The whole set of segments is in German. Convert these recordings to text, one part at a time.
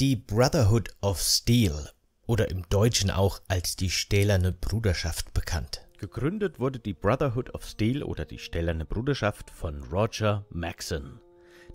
Die Brotherhood of Steel, oder im Deutschen auch als die Stählerne Bruderschaft bekannt. Gegründet wurde die Brotherhood of Steel oder die Stählerne Bruderschaft von Roger Maxson.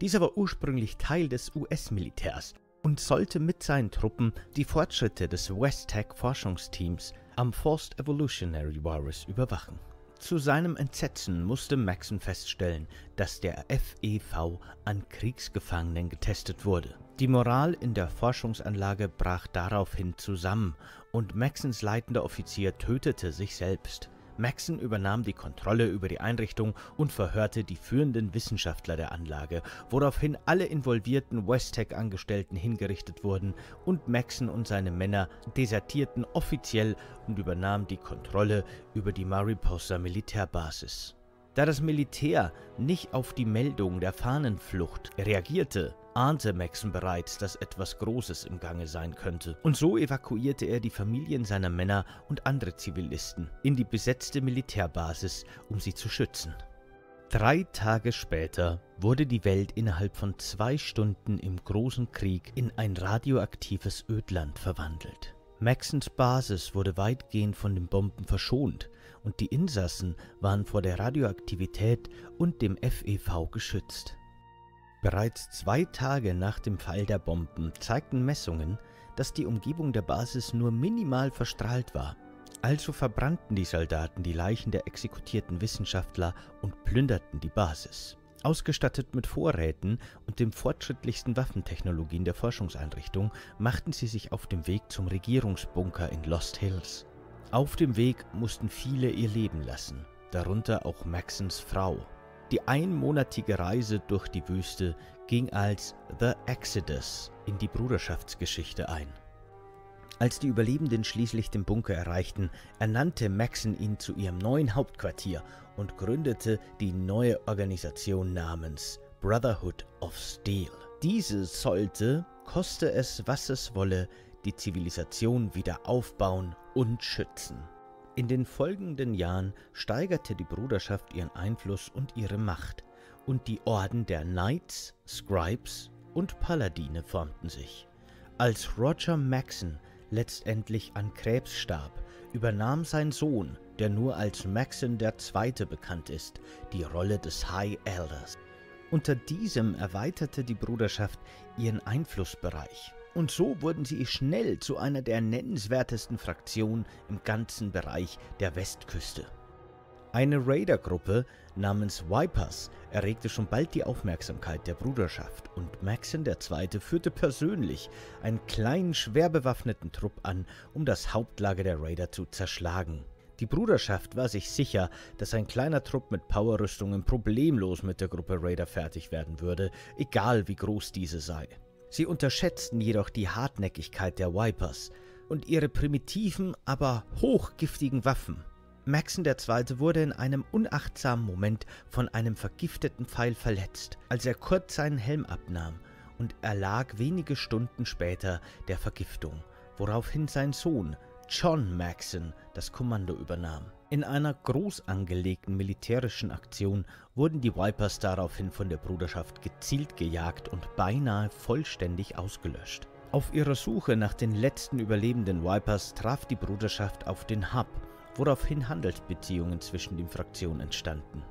Dieser war ursprünglich Teil des US-Militärs und sollte mit seinen Truppen die Fortschritte des WestTech-Forschungsteams am Forced Evolutionary Virus überwachen. Zu seinem Entsetzen musste Maxson feststellen, dass der FEV an Kriegsgefangenen getestet wurde. Die Moral in der Forschungsanlage brach daraufhin zusammen und Maxsons leitender Offizier tötete sich selbst. Maxson übernahm die Kontrolle über die Einrichtung und verhörte die führenden Wissenschaftler der Anlage, woraufhin alle involvierten Westech-Angestellten hingerichtet wurden und Maxson und seine Männer desertierten offiziell und übernahm die Kontrolle über die Mariposa Militärbasis. Da das Militär nicht auf die Meldung der Fahnenflucht reagierte, ahnte Maxson bereits, dass etwas Großes im Gange sein könnte, und so evakuierte er die Familien seiner Männer und andere Zivilisten in die besetzte Militärbasis, um sie zu schützen. 3 Tage später wurde die Welt innerhalb von 2 Stunden im Großen Krieg in ein radioaktives Ödland verwandelt. Maxsons Basis wurde weitgehend von den Bomben verschont und die Insassen waren vor der Radioaktivität und dem FEV geschützt. Bereits 2 Tage nach dem Fall der Bomben zeigten Messungen, dass die Umgebung der Basis nur minimal verstrahlt war. Also verbrannten die Soldaten die Leichen der exekutierten Wissenschaftler und plünderten die Basis. Ausgestattet mit Vorräten und den fortschrittlichsten Waffentechnologien der Forschungseinrichtung machten sie sich auf dem Weg zum Regierungsbunker in Lost Hills. Auf dem Weg mussten viele ihr Leben lassen, darunter auch Maxsons Frau. Die einmonatige Reise durch die Wüste ging als The Exodus in die Bruderschaftsgeschichte ein. Als die Überlebenden schließlich den Bunker erreichten, ernannte Maxson ihn zu ihrem neuen Hauptquartier und gründete die neue Organisation namens Brotherhood of Steel. Diese sollte, koste es was es wolle, die Zivilisation wieder aufbauen und schützen. In den folgenden Jahren steigerte die Bruderschaft ihren Einfluss und ihre Macht, und die Orden der Knights, Scribes und Paladine formten sich. Als Roger Maxson letztendlich an Krebs starb, übernahm sein Sohn, der nur als Maxson der Zweite bekannt ist, die Rolle des High Elders. Unter diesem erweiterte die Bruderschaft ihren Einflussbereich. Und so wurden sie schnell zu einer der nennenswertesten Fraktionen im ganzen Bereich der Westküste. Eine Raidergruppe namens Vipers erregte schon bald die Aufmerksamkeit der Bruderschaft und Maxson II. Führte persönlich einen kleinen, schwer bewaffneten Trupp an, um das Hauptlager der Raider zu zerschlagen. Die Bruderschaft war sich sicher, dass ein kleiner Trupp mit Powerrüstungen problemlos mit der Gruppe Raider fertig werden würde, egal wie groß diese sei. Sie unterschätzten jedoch die Hartnäckigkeit der Vipers und ihre primitiven, aber hochgiftigen Waffen. Maxson II. Wurde in einem unachtsamen Moment von einem vergifteten Pfeil verletzt, als er kurz seinen Helm abnahm, und erlag wenige Stunden später der Vergiftung, woraufhin sein Sohn John Maxson das Kommando übernahm. In einer groß angelegten militärischen Aktion wurden die Vipers daraufhin von der Bruderschaft gezielt gejagt und beinahe vollständig ausgelöscht. Auf ihrer Suche nach den letzten überlebenden Vipers traf die Bruderschaft auf den Hub, woraufhin Handelsbeziehungen zwischen den Fraktionen entstanden.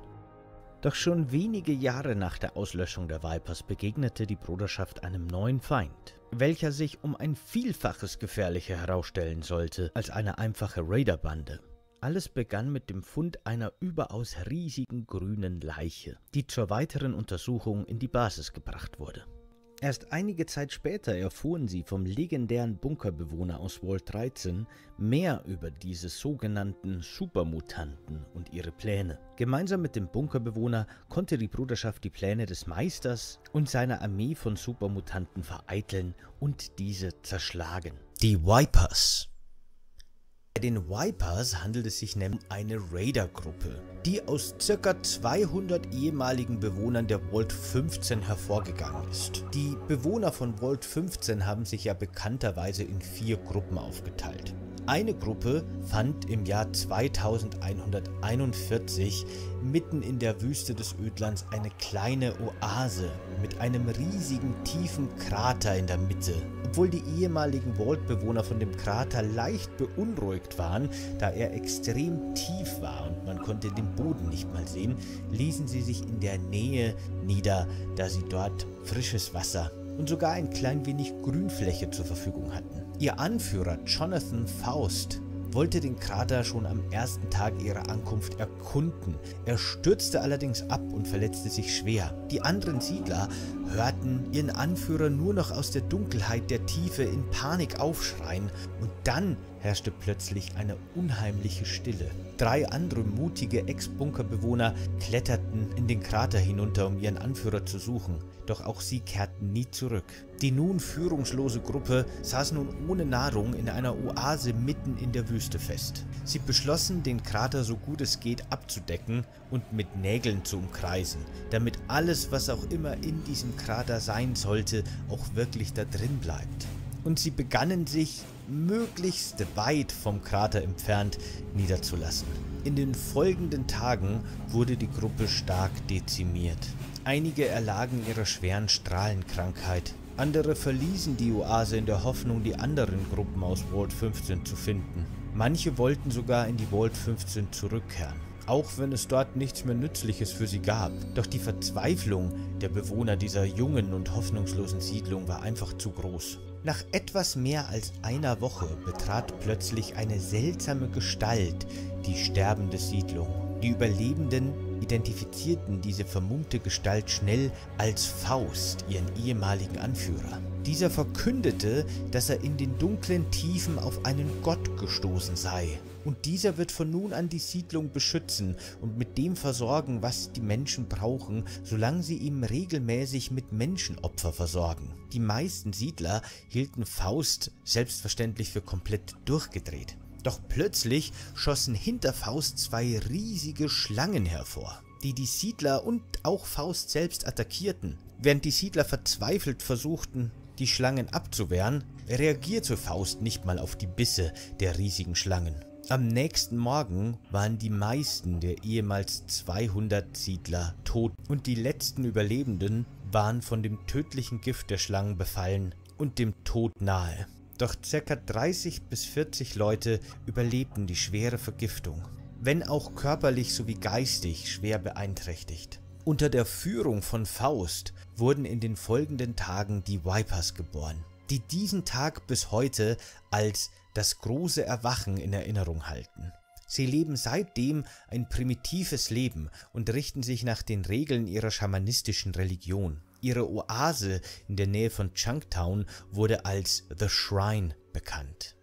Doch schon wenige Jahre nach der Auslöschung der Vipers begegnete die Bruderschaft einem neuen Feind, welcher sich um ein Vielfaches gefährlicher herausstellen sollte als eine einfache Raiderbande. Alles begann mit dem Fund einer überaus riesigen grünen Leiche, die zur weiteren Untersuchung in die Basis gebracht wurde. Erst einige Zeit später erfuhren sie vom legendären Bunkerbewohner aus Vault 13 mehr über diese sogenannten Supermutanten und ihre Pläne. Gemeinsam mit dem Bunkerbewohner konnte die Bruderschaft die Pläne des Meisters und seiner Armee von Supermutanten vereiteln und diese zerschlagen. Die Vipers. Bei den Vipers handelt es sich nämlich um eine Raider-Gruppe, die aus ca. 200 ehemaligen Bewohnern der Vault 15 hervorgegangen ist. Die Bewohner von Vault 15 haben sich ja bekannterweise in 4 Gruppen aufgeteilt. Eine Gruppe fand im Jahr 2141 mitten in der Wüste des Ödlands eine kleine Oase mit einem riesigen tiefen Krater in der Mitte. Obwohl die ehemaligen Vault-Bewohner von dem Krater leicht beunruhigt waren, da er extrem tief war und man konnte den Boden nicht mal sehen, ließen sie sich in der Nähe nieder, da sie dort frisches Wasser und sogar ein klein wenig Grünfläche zur Verfügung hatten. Ihr Anführer Jonathan Faust wollte den Krater schon am ersten Tag ihrer Ankunft erkunden. Er stürzte allerdings ab und verletzte sich schwer. Die anderen Siedler hörten ihren Anführer nur noch aus der Dunkelheit der Tiefe in Panik aufschreien und dann herrschte plötzlich eine unheimliche Stille. Drei andere mutige Ex-Bunkerbewohner kletterten in den Krater hinunter, um ihren Anführer zu suchen, doch auch sie kehrten nie zurück. Die nun führungslose Gruppe saß nun ohne Nahrung in einer Oase mitten in der Wüste fest. Sie beschlossen, den Krater so gut es geht abzudecken und mit Nägeln zu umkreisen, damit alles, was auch immer in diesem Krater sein sollte, auch wirklich da drin bleibt. Und sie begannen sich möglichst weit vom Krater entfernt niederzulassen. In den folgenden Tagen wurde die Gruppe stark dezimiert. Einige erlagen ihrer schweren Strahlenkrankheit. Andere verließen die Oase in der Hoffnung, die anderen Gruppen aus Vault 15 zu finden. Manche wollten sogar in die Vault 15 zurückkehren, auch wenn es dort nichts mehr Nützliches für sie gab. Doch die Verzweiflung der Bewohner dieser jungen und hoffnungslosen Siedlung war einfach zu groß. Nach etwas mehr als einer Woche betrat plötzlich eine seltsame Gestalt die sterbende Siedlung. Die Überlebenden identifizierten diese vermummte Gestalt schnell als Faust, ihren ehemaligen Anführer. Dieser verkündete, dass er in den dunklen Tiefen auf einen Gott gestoßen sei. Und dieser wird von nun an die Siedlung beschützen und mit dem versorgen, was die Menschen brauchen, solange sie ihm regelmäßig mit Menschenopfer versorgen. Die meisten Siedler hielten Faust selbstverständlich für komplett durchgedreht. Doch plötzlich schossen hinter Faust zwei riesige Schlangen hervor, die die Siedler und auch Faust selbst attackierten. Während die Siedler verzweifelt versuchten, die Schlangen abzuwehren, reagierte Faust nicht mal auf die Bisse der riesigen Schlangen. Am nächsten Morgen waren die meisten der ehemals 200 Siedler tot und die letzten Überlebenden waren von dem tödlichen Gift der Schlangen befallen und dem Tod nahe. Doch ca. 30 bis 40 Leute überlebten die schwere Vergiftung, wenn auch körperlich sowie geistig schwer beeinträchtigt. Unter der Führung von Faust wurden in den folgenden Tagen die Vipers geboren, die diesen Tag bis heute als das große Erwachen in Erinnerung halten. Sie leben seitdem ein primitives Leben und richten sich nach den Regeln ihrer schamanistischen Religion. Ihre Oase in der Nähe von Junktown wurde als The Shrine bekannt.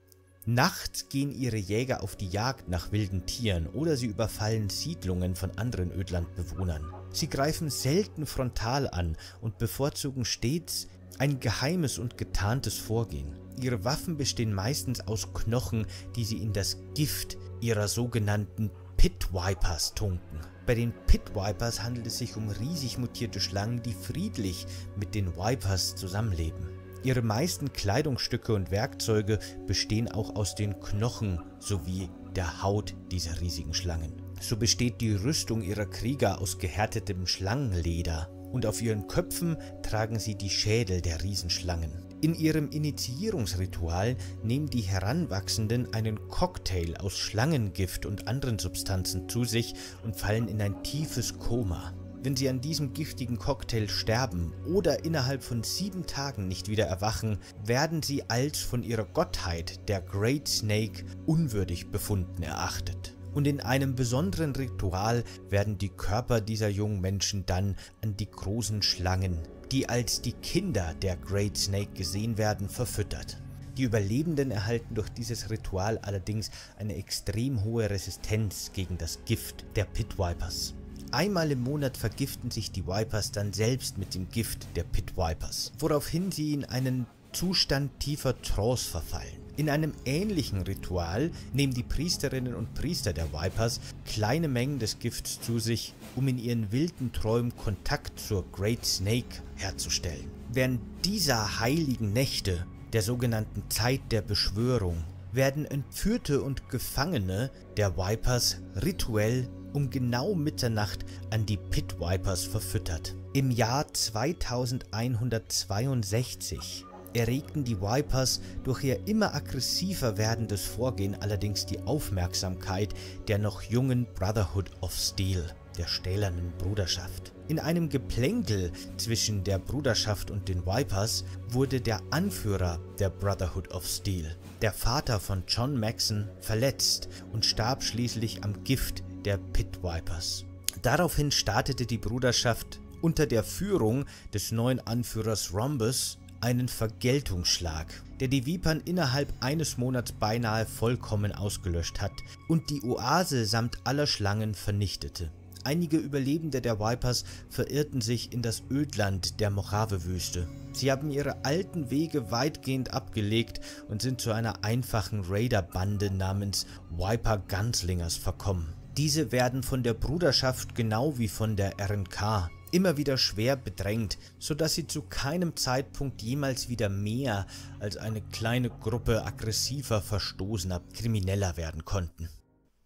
Nachts gehen ihre Jäger auf die Jagd nach wilden Tieren oder sie überfallen Siedlungen von anderen Ödlandbewohnern. Sie greifen selten frontal an und bevorzugen stets ein geheimes und getarntes Vorgehen. Ihre Waffen bestehen meistens aus Knochen, die sie in das Gift ihrer sogenannten Pit Vipers tunken. Bei den Pit Vipers handelt es sich um riesig mutierte Schlangen, die friedlich mit den Vipers zusammenleben. Ihre meisten Kleidungsstücke und Werkzeuge bestehen auch aus den Knochen sowie der Haut dieser riesigen Schlangen. So besteht die Rüstung ihrer Krieger aus gehärtetem Schlangenleder und auf ihren Köpfen tragen sie die Schädel der Riesenschlangen. In ihrem Initiierungsritual nehmen die Heranwachsenden einen Cocktail aus Schlangengift und anderen Substanzen zu sich und fallen in ein tiefes Koma. Wenn sie an diesem giftigen Cocktail sterben oder innerhalb von 7 Tagen nicht wieder erwachen, werden sie als von ihrer Gottheit, der Great Snake, unwürdig befunden erachtet. Und in einem besonderen Ritual werden die Körper dieser jungen Menschen dann an die großen Schlangen, die als die Kinder der Great Snake gesehen werden, verfüttert. Die Überlebenden erhalten durch dieses Ritual allerdings eine extrem hohe Resistenz gegen das Gift der Pit Vipers. Einmal im Monat vergiften sich die Vipers dann selbst mit dem Gift der Pit Vipers, woraufhin sie in einen Zustand tiefer Trance verfallen. In einem ähnlichen Ritual nehmen die Priesterinnen und Priester der Vipers kleine Mengen des Gifts zu sich, um in ihren wilden Träumen Kontakt zur Great Snake herzustellen. Während dieser heiligen Nächte, der sogenannten Zeit der Beschwörung, werden Entführte und Gefangene der Vipers rituell um genau Mitternacht an die Pit Vipers verfüttert. Im Jahr 2162 erregten die Vipers durch ihr immer aggressiver werdendes Vorgehen allerdings die Aufmerksamkeit der noch jungen Brotherhood of Steel, der Stählernen Bruderschaft. In einem Geplänkel zwischen der Bruderschaft und den Vipers wurde der Anführer der Brotherhood of Steel, der Vater von John Maxson, verletzt und starb schließlich am Gift der Pit Vipers. Daraufhin startete die Bruderschaft unter der Führung des neuen Anführers Rhombus einen Vergeltungsschlag, der die Vipern innerhalb eines Monats beinahe vollkommen ausgelöscht hat und die Oase samt aller Schlangen vernichtete. Einige Überlebende der Vipers verirrten sich in das Ödland der Mojave-Wüste. Sie haben ihre alten Wege weitgehend abgelegt und sind zu einer einfachen Raider-Bande namens Viper Gunslingers verkommen. Diese werden von der Bruderschaft genau wie von der RNK immer wieder schwer bedrängt, sodass sie zu keinem Zeitpunkt jemals wieder mehr als eine kleine Gruppe aggressiver, verstoßener Krimineller werden konnten.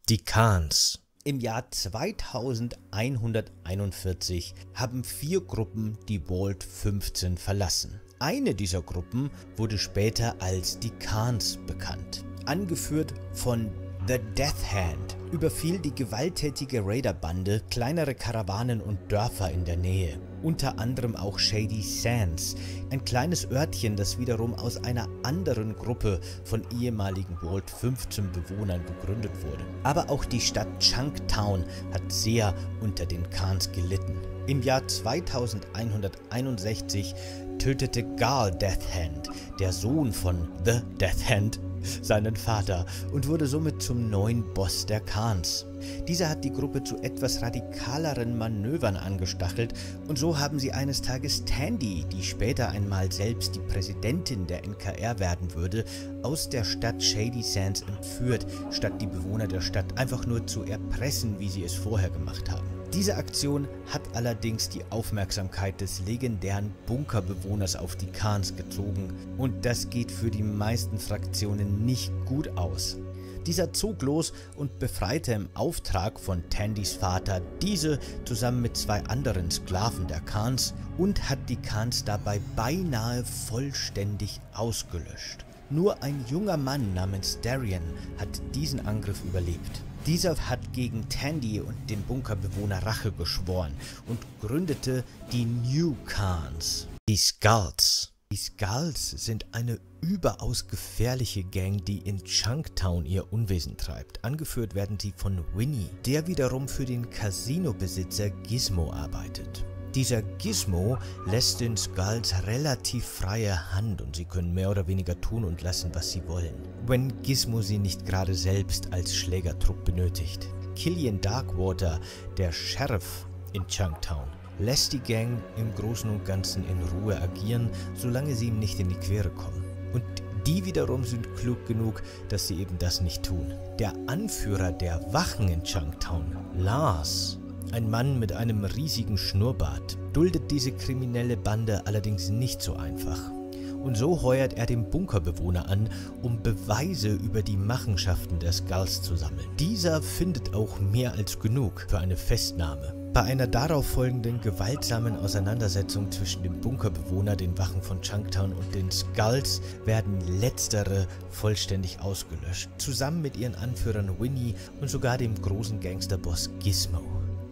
Die Khans. Im Jahr 2141 haben 4 Gruppen die Vault 15 verlassen. Eine dieser Gruppen wurde später als die Khans bekannt. Angeführt von The Death Hand überfiel die gewalttätige Raiderbande kleinere Karawanen und Dörfer in der Nähe, unter anderem auch Shady Sands, ein kleines Örtchen, das wiederum aus einer anderen Gruppe von ehemaligen Vault 15 Bewohnern gegründet wurde. Aber auch die Stadt Junktown hat sehr unter den Khans gelitten. Im Jahr 2161 tötete Gar Death Hand, der Sohn von The Death Hand, seinen Vater und wurde somit zum neuen Boss der Khans. Dieser hat die Gruppe zu etwas radikaleren Manövern angestachelt und so haben sie eines Tages Tandy, die später einmal selbst die Präsidentin der NKR werden würde, aus der Stadt Shady Sands entführt, statt die Bewohner der Stadt einfach nur zu erpressen, wie sie es vorher gemacht haben. Diese Aktion hat allerdings die Aufmerksamkeit des legendären Bunkerbewohners auf die Khans gezogen und das geht für die meisten Fraktionen nicht gut aus. Dieser zog los und befreite im Auftrag von Tandys Vater diese zusammen mit 2 anderen Sklaven der Khans und hat die Khans dabei beinahe vollständig ausgelöscht. Nur ein junger Mann namens Darian hat diesen Angriff überlebt. Dieser hat gegen Tandy und den Bunkerbewohner Rache geschworen und gründete die New Khans, die Skulls. Die Skulls sind eine überaus gefährliche Gang, die in Junktown ihr Unwesen treibt. Angeführt werden sie von Winnie, der wiederum für den Casino-Besitzer Gizmo arbeitet. Dieser Gizmo lässt den Skulls relativ freie Hand und sie können mehr oder weniger tun und lassen, was sie wollen, wenn Gizmo sie nicht gerade selbst als Schlägertrupp benötigt. Killian Darkwater, der Sheriff in Junktown, lässt die Gang im Großen und Ganzen in Ruhe agieren, solange sie ihm nicht in die Quere kommen. Und die wiederum sind klug genug, dass sie eben das nicht tun. Der Anführer der Wachen in Junktown, Lars, ein Mann mit einem riesigen Schnurrbart, duldet diese kriminelle Bande allerdings nicht so einfach. Und so heuert er den Bunkerbewohner an, um Beweise über die Machenschaften der Skulls zu sammeln. Dieser findet auch mehr als genug für eine Festnahme. Bei einer darauf folgenden gewaltsamen Auseinandersetzung zwischen dem Bunkerbewohner, den Wachen von Junktown und den Skulls werden letztere vollständig ausgelöscht, zusammen mit ihren Anführern Winnie und sogar dem großen Gangsterboss Gizmo.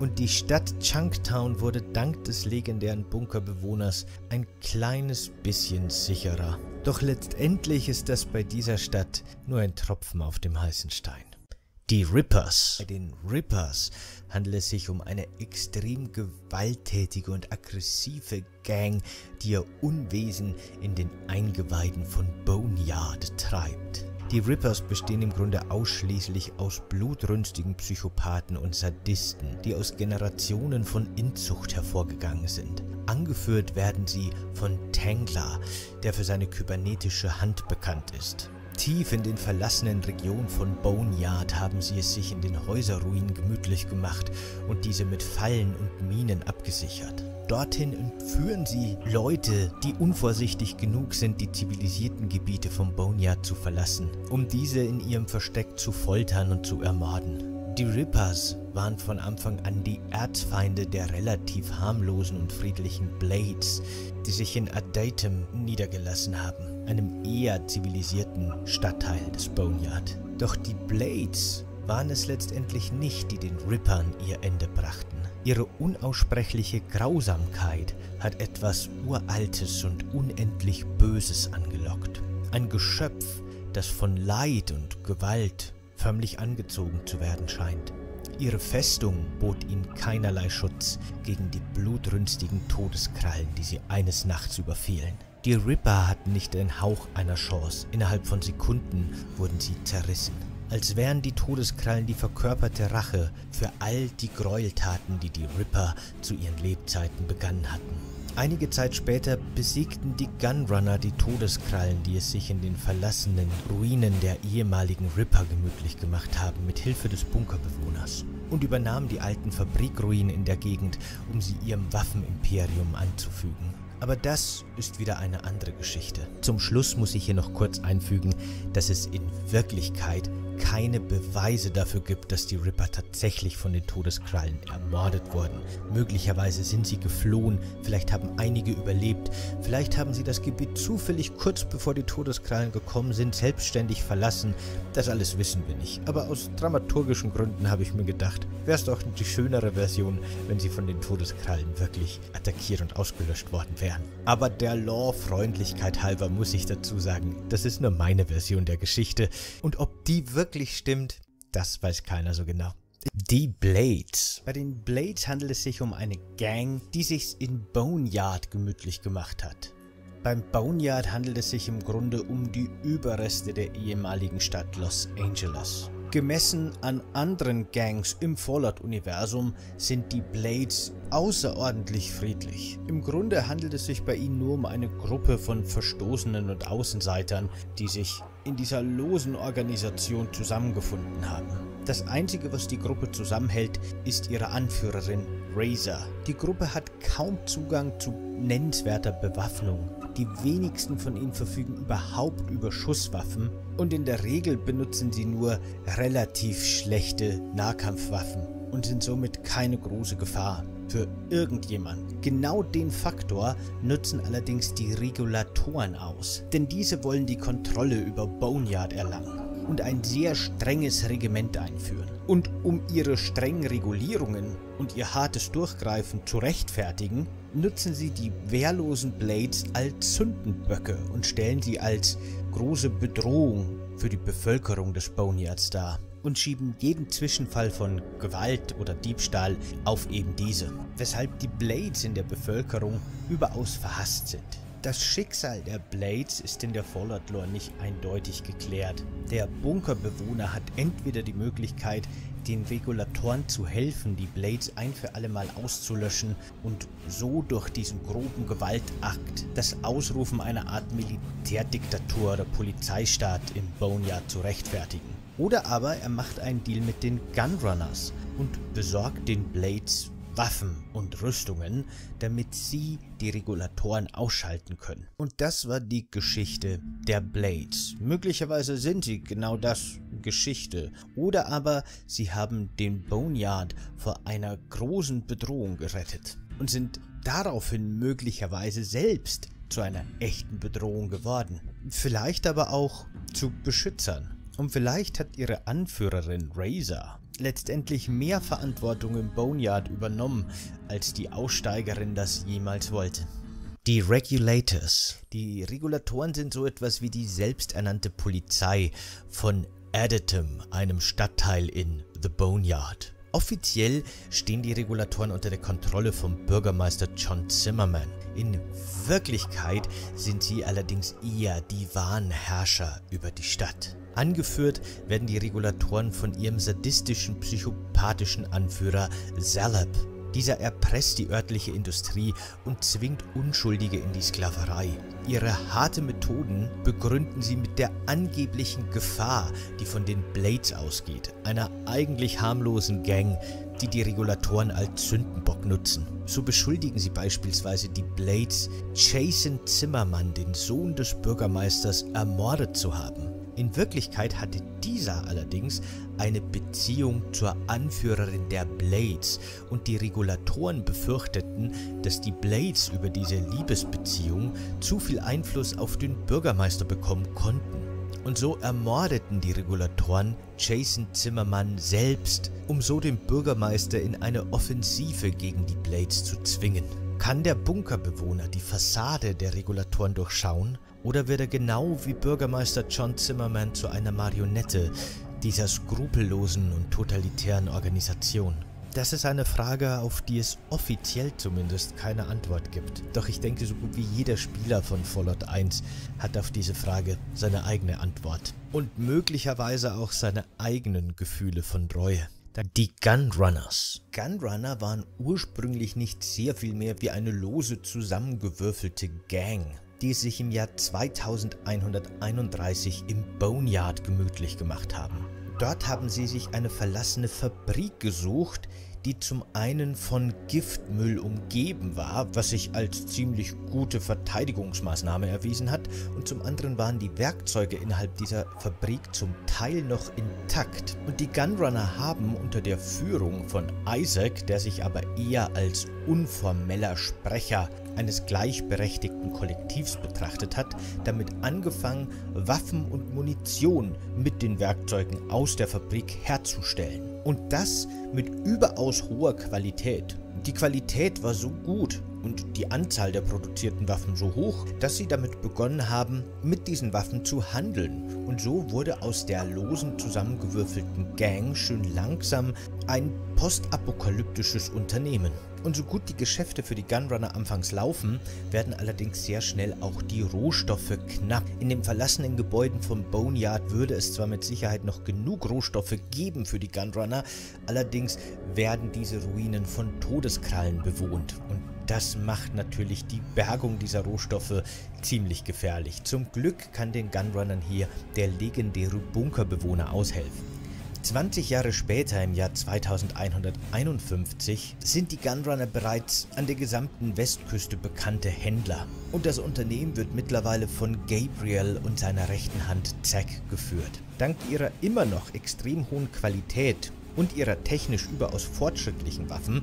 Und die Stadt Junktown wurde dank des legendären Bunkerbewohners ein kleines bisschen sicherer. Doch letztendlich ist das bei dieser Stadt nur ein Tropfen auf dem heißen Stein. Die Rippers. Bei den Rippers handelt es sich um eine extrem gewalttätige und aggressive Gang, die ihr Unwesen in den Eingeweiden von Boneyard treibt. Die Rippers bestehen im Grunde ausschließlich aus blutrünstigen Psychopathen und Sadisten, die aus Generationen von Inzucht hervorgegangen sind. Angeführt werden sie von Tangler, der für seine kybernetische Hand bekannt ist. Tief in den verlassenen Regionen von Boneyard haben sie es sich in den Häuserruinen gemütlich gemacht und diese mit Fallen und Minen abgesichert. Dorthin entführen sie Leute, die unvorsichtig genug sind, die zivilisierten Gebiete von Boneyard zu verlassen, um diese in ihrem Versteck zu foltern und zu ermorden. Die Rippers waren von Anfang an die Erzfeinde der relativ harmlosen und friedlichen Blades, die sich in Adatum niedergelassen haben, einem eher zivilisierten Stadtteil des Boneyard. Doch die Blades waren es letztendlich nicht, die den Rippern ihr Ende brachten. Ihre unaussprechliche Grausamkeit hat etwas Uraltes und unendlich Böses angelockt. Ein Geschöpf, das von Leid und Gewalt förmlich angezogen zu werden scheint. Ihre Festung bot ihnen keinerlei Schutz gegen die blutrünstigen Todeskrallen, die sie eines Nachts überfielen. Die Ripper hatten nicht den Hauch einer Chance. Innerhalb von Sekunden wurden sie zerrissen. Als wären die Todeskrallen die verkörperte Rache für all die Gräueltaten, die die Ripper zu ihren Lebzeiten begangen hatten. Einige Zeit später besiegten die Gunrunner die Todeskrallen, die es sich in den verlassenen Ruinen der ehemaligen Ripper gemütlich gemacht haben, mit Hilfe des Bunkerbewohners. Und übernahmen die alten Fabrikruinen in der Gegend, um sie ihrem Waffenimperium anzufügen. Aber das ist wieder eine andere Geschichte. Zum Schluss muss ich hier noch kurz einfügen, dass es in Wirklichkeit keine Beweise dafür gibt, dass die Ripper tatsächlich von den Todeskrallen ermordet wurden. Möglicherweise sind sie geflohen, vielleicht haben einige überlebt, vielleicht haben sie das Gebiet zufällig kurz bevor die Todeskrallen gekommen sind, selbstständig verlassen. Das alles wissen wir nicht, aber aus dramaturgischen Gründen habe ich mir gedacht, wäre es doch die schönere Version, wenn sie von den Todeskrallen wirklich attackiert und ausgelöscht worden wären. Aber der Lore-Freundlichkeit halber muss ich dazu sagen, das ist nur meine Version der Geschichte und ob die wirklich stimmt, das weiß keiner so genau. Die Blades. Bei den Blades handelt es sich um eine Gang, die sich's in Boneyard gemütlich gemacht hat. Beim Boneyard handelt es sich im Grunde um die Überreste der ehemaligen Stadt Los Angeles. Gemessen an anderen Gangs im Fallout-Universum sind die Blades außerordentlich friedlich. Im Grunde handelt es sich bei ihnen nur um eine Gruppe von Verstoßenen und Außenseitern, die sich in dieser losen Organisation zusammengefunden haben. Das Einzige, was die Gruppe zusammenhält, ist ihre Anführerin Razor. Die Gruppe hat kaum Zugang zu nennenswerter Bewaffnung. Die wenigsten von ihnen verfügen überhaupt über Schusswaffen und in der Regel benutzen sie nur relativ schlechte Nahkampfwaffen und sind somit keine große Gefahr für irgendjemanden. Genau den Faktor nutzen allerdings die Regulatoren aus, denn diese wollen die Kontrolle über Boneyard erlangen und ein sehr strenges Regiment einführen. Und um ihre strengen Regulierungen und ihr hartes Durchgreifen zu rechtfertigen, nutzen sie die wehrlosen Blades als Sündenböcke und stellen sie als große Bedrohung für die Bevölkerung des Boneyards dar und schieben jeden Zwischenfall von Gewalt oder Diebstahl auf eben diese, weshalb die Blades in der Bevölkerung überaus verhasst sind. Das Schicksal der Blades ist in der Fallout-Lore nicht eindeutig geklärt. Der Bunkerbewohner hat entweder die Möglichkeit, den Regulatoren zu helfen, die Blades ein für alle Mal auszulöschen und so durch diesen groben Gewaltakt das Ausrufen einer Art Militärdiktatur oder Polizeistaat im Boneyard zu rechtfertigen. Oder aber er macht einen Deal mit den Gunrunners und besorgt den Blades Waffen und Rüstungen, damit sie die Regulatoren ausschalten können. Und das war die Geschichte der Blades. Möglicherweise sind sie genau das, Geschichte. Oder aber sie haben den Boneyard vor einer großen Bedrohung gerettet und sind daraufhin möglicherweise selbst zu einer echten Bedrohung geworden. Vielleicht aber auch zu Beschützern. Und vielleicht hat ihre Anführerin Razor letztendlich mehr Verantwortung im Boneyard übernommen, als die Aussteigerin das jemals wollte. Die Regulators. Die Regulatoren sind so etwas wie die selbsternannte Polizei von Adatum, einem Stadtteil in The Boneyard. Offiziell stehen die Regulatoren unter der Kontrolle vom Bürgermeister John Zimmerman. In Wirklichkeit sind sie allerdings eher die wahren Herrscher über die Stadt. Angeführt werden die Regulatoren von ihrem sadistischen, psychopathischen Anführer Zalab. Dieser erpresst die örtliche Industrie und zwingt Unschuldige in die Sklaverei. Ihre harten Methoden begründen sie mit der angeblichen Gefahr, die von den Blades ausgeht, einer eigentlich harmlosen Gang, die die Regulatoren als Sündenbock nutzen. So beschuldigen sie beispielsweise die Blades, Jason Zimmermann, den Sohn des Bürgermeisters, ermordet zu haben. In Wirklichkeit hatte dieser allerdings eine Beziehung zur Anführerin der Blades und die Regulatoren befürchteten, dass die Blades über diese Liebesbeziehung zu viel Einfluss auf den Bürgermeister bekommen konnten. Und so ermordeten die Regulatoren Jason Zimmermann selbst, um so den Bürgermeister in eine Offensive gegen die Blades zu zwingen. Kann der Bunkerbewohner die Fassade der Regulatoren durchschauen? Oder wird er genau wie Bürgermeister John Zimmermann zu einer Marionette dieser skrupellosen und totalitären Organisation? Das ist eine Frage, auf die es offiziell zumindest keine Antwort gibt. Doch ich denke, so gut wie jeder Spieler von Fallout 1 hat auf diese Frage seine eigene Antwort. Und möglicherweise auch seine eigenen Gefühle von Reue. Die Gunrunners. Gunrunner waren ursprünglich nicht sehr viel mehr wie eine lose zusammengewürfelte Gang, die sich im Jahr 2131 im Boneyard gemütlich gemacht haben. Dort haben sie sich eine verlassene Fabrik gesucht, die zum einen von Giftmüll umgeben war, was sich als ziemlich gute Verteidigungsmaßnahme erwiesen hat, und zum anderen waren die Werkzeuge innerhalb dieser Fabrik zum Teil noch intakt. Und die Gunrunner haben unter der Führung von Isaac, der sich aber eher als unformeller Sprecher eines gleichberechtigten Kollektivs betrachtet hat, damit angefangen, Waffen und Munition mit den Werkzeugen aus der Fabrik herzustellen. Und das mit überaus hoher Qualität. Die Qualität war so gut und die Anzahl der produzierten Waffen so hoch, dass sie damit begonnen haben, mit diesen Waffen zu handeln. Und so wurde aus der losen zusammengewürfelten Gang schön langsam ein postapokalyptisches Unternehmen. Und so gut die Geschäfte für die Gunrunner anfangs laufen, werden allerdings sehr schnell auch die Rohstoffe knapp. In den verlassenen Gebäuden von Boneyard würde es zwar mit Sicherheit noch genug Rohstoffe geben für die Gunrunner, allerdings werden diese Ruinen von Todeskrallen bewohnt. Und das macht natürlich die Bergung dieser Rohstoffe ziemlich gefährlich. Zum Glück kann den Gunrunnern hier der legendäre Bunkerbewohner aushelfen. 20 Jahre später, im Jahr 2151, sind die Gunrunner bereits an der gesamten Westküste bekannte Händler. Und das Unternehmen wird mittlerweile von Gabriel und seiner rechten Hand Zack geführt. Dank ihrer immer noch extrem hohen Qualität und ihrer technisch überaus fortschrittlichen Waffen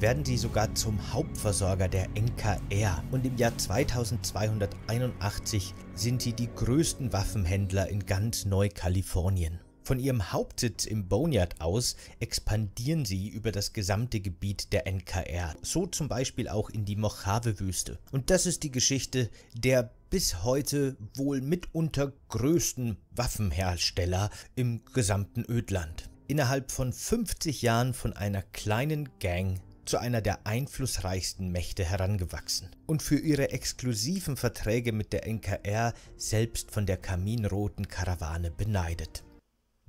werden sie sogar zum Hauptversorger der NKR. Und im Jahr 2281 sind sie die größten Waffenhändler in ganz Neukalifornien. Von ihrem Hauptsitz im Boneyard aus expandieren sie über das gesamte Gebiet der NKR, so zum Beispiel auch in die Mojave-Wüste. Und das ist die Geschichte der bis heute wohl mitunter größten Waffenhersteller im gesamten Ödland. Innerhalb von 50 Jahren von einer kleinen Gang zu einer der einflussreichsten Mächte herangewachsen und für ihre exklusiven Verträge mit der NKR selbst von der Kaminroten Karawane beneidet.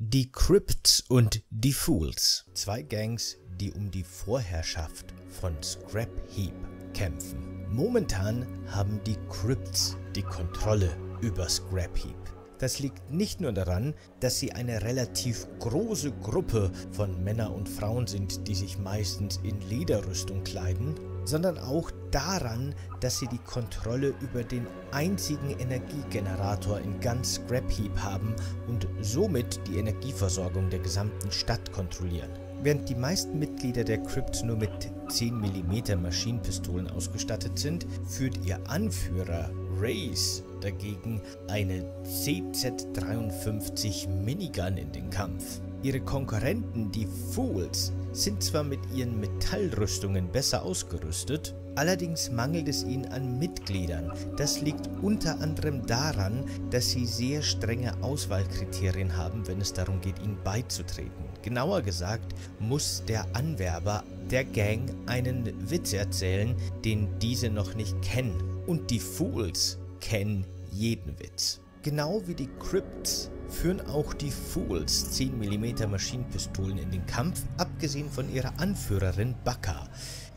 Die Crypts und die Fools, zwei Gangs, die um die Vorherrschaft von Scrap Heap kämpfen. Momentan haben die Crypts die Kontrolle über Scrap Heap. Das liegt nicht nur daran, dass sie eine relativ große Gruppe von Männern und Frauen sind, die sich meistens in Lederrüstung kleiden, sondern auch daran, dass sie die Kontrolle über den einzigen Energiegenerator in ganz Scrap Heap haben und somit die Energieversorgung der gesamten Stadt kontrollieren. Während die meisten Mitglieder der Crypts nur mit 10 mm Maschinenpistolen ausgestattet sind, führt ihr Anführer Race dagegen eine CZ-53 Minigun in den Kampf. Ihre Konkurrenten, die Fools, sind zwar mit ihren Metallrüstungen besser ausgerüstet, allerdings mangelt es ihnen an Mitgliedern. Das liegt unter anderem daran, dass sie sehr strenge Auswahlkriterien haben, wenn es darum geht, ihnen beizutreten. Genauer gesagt, muss der Anwerber der Gang einen Witz erzählen, den diese noch nicht kennen. Und die Fools kennen jeden Witz. Genau wie die Crypts führen auch die Fools 10 mm Maschinenpistolen in den Kampf, abgesehen von ihrer Anführerin Bakka.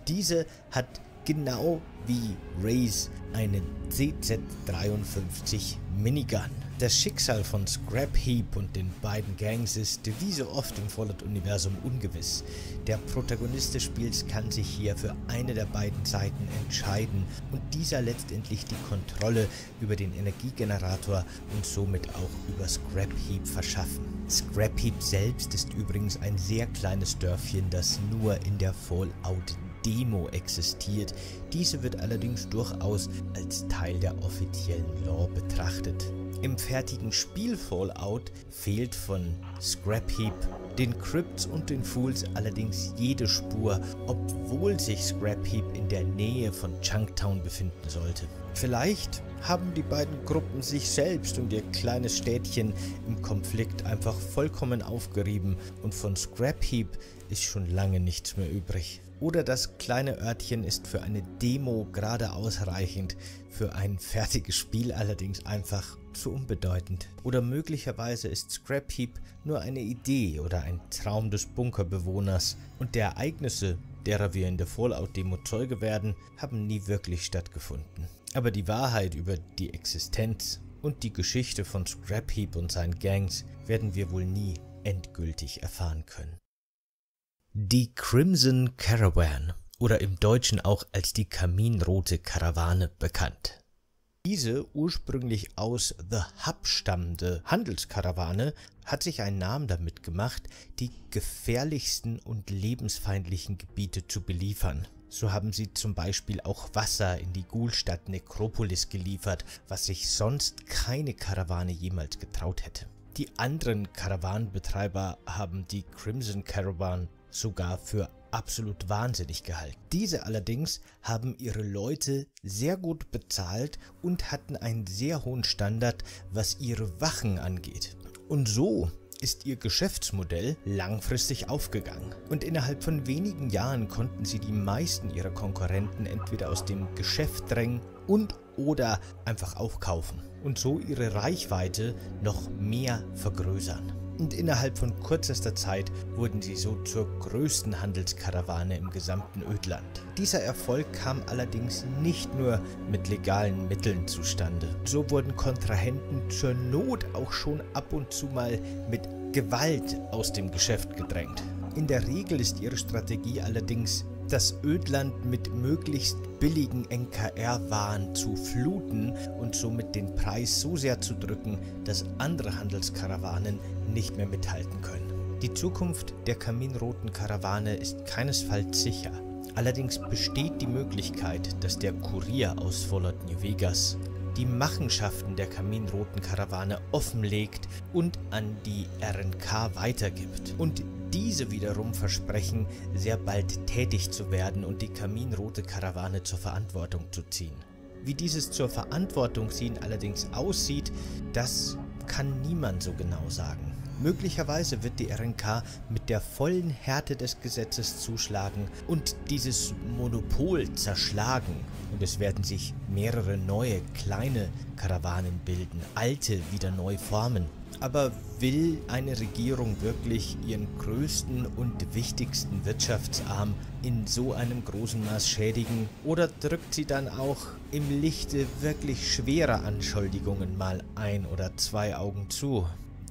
Diese hat genau wie Raze eine CZ-53 Minigun. Das Schicksal von Scrap Heap und den beiden Gangs ist, wie so oft im Fallout-Universum, ungewiss. Der Protagonist des Spiels kann sich hier für eine der beiden Seiten entscheiden und dieser letztendlich die Kontrolle über den Energiegenerator und somit auch über Scrap Heap verschaffen. Scrap Heap selbst ist übrigens ein sehr kleines Dörfchen, das nur in der Fallout-Demo existiert. Diese wird allerdings durchaus als Teil der offiziellen Lore betrachtet. Im fertigen Spiel Fallout fehlt von Scrap Heap, den Crypts und den Fools allerdings jede Spur, obwohl sich Scrap Heap in der Nähe von Junktown befinden sollte. Vielleicht haben die beiden Gruppen sich selbst und ihr kleines Städtchen im Konflikt einfach vollkommen aufgerieben und von Scrap Heap ist schon lange nichts mehr übrig. Oder das kleine Örtchen ist für eine Demo gerade ausreichend, für ein fertiges Spiel allerdings einfach zu unbedeutend. Oder möglicherweise ist Scrap Heap nur eine Idee oder ein Traum des Bunkerbewohners und die Ereignisse, derer wir in der Fallout-Demo Zeuge werden, haben nie wirklich stattgefunden. Aber die Wahrheit über die Existenz und die Geschichte von Scrap Heap und seinen Gangs werden wir wohl nie endgültig erfahren können. Die Crimson Caravan, oder im Deutschen auch als die Kaminrote Karawane bekannt. Diese ursprünglich aus The Hub stammende Handelskarawane hat sich einen Namen damit gemacht, die gefährlichsten und lebensfeindlichen Gebiete zu beliefern. So haben sie zum Beispiel auch Wasser in die Ghoulstadt Nekropolis geliefert, was sich sonst keine Karawane jemals getraut hätte. Die anderen Karawanenbetreiber haben die Crimson Caravan sogar für absolut wahnsinnig gehalten. Diese allerdings haben ihre Leute sehr gut bezahlt und hatten einen sehr hohen Standard, was ihre Wachen angeht. Und so ist ihr Geschäftsmodell langfristig aufgegangen. Und innerhalb von wenigen Jahren konnten sie die meisten ihrer Konkurrenten entweder aus dem Geschäft drängen und oder einfach aufkaufen und so ihre Reichweite noch mehr vergrößern. Und innerhalb von kürzester Zeit wurden sie so zur größten Handelskarawane im gesamten Ödland. Dieser Erfolg kam allerdings nicht nur mit legalen Mitteln zustande. So wurden Kontrahenten zur Not auch schon ab und zu mal mit Gewalt aus dem Geschäft gedrängt. In der Regel ist ihre Strategie allerdings, das Ödland mit möglichst billigen NKR-Waren zu fluten und somit den Preis so sehr zu drücken, dass andere Handelskarawanen nicht mehr mithalten können. Die Zukunft der Kaminroten Karawane ist keinesfalls sicher. Allerdings besteht die Möglichkeit, dass der Kurier aus Fallout New Vegas die Machenschaften der Kaminroten Karawane offenlegt und an die RNK weitergibt. Und diese wiederum versprechen, sehr bald tätig zu werden und die Kaminrote Karawane zur Verantwortung zu ziehen. Wie dieses zur Verantwortung ziehen allerdings aussieht, das kann niemand so genau sagen. Möglicherweise wird die RNK mit der vollen Härte des Gesetzes zuschlagen und dieses Monopol zerschlagen. Und es werden sich mehrere neue, kleine Karawanen bilden, alte wieder neu formen. Aber will eine Regierung wirklich ihren größten und wichtigsten Wirtschaftsarm in so einem großen Maß schädigen? Oder drückt sie dann auch im Lichte wirklich schwerer Anschuldigungen mal ein oder zwei Augen zu?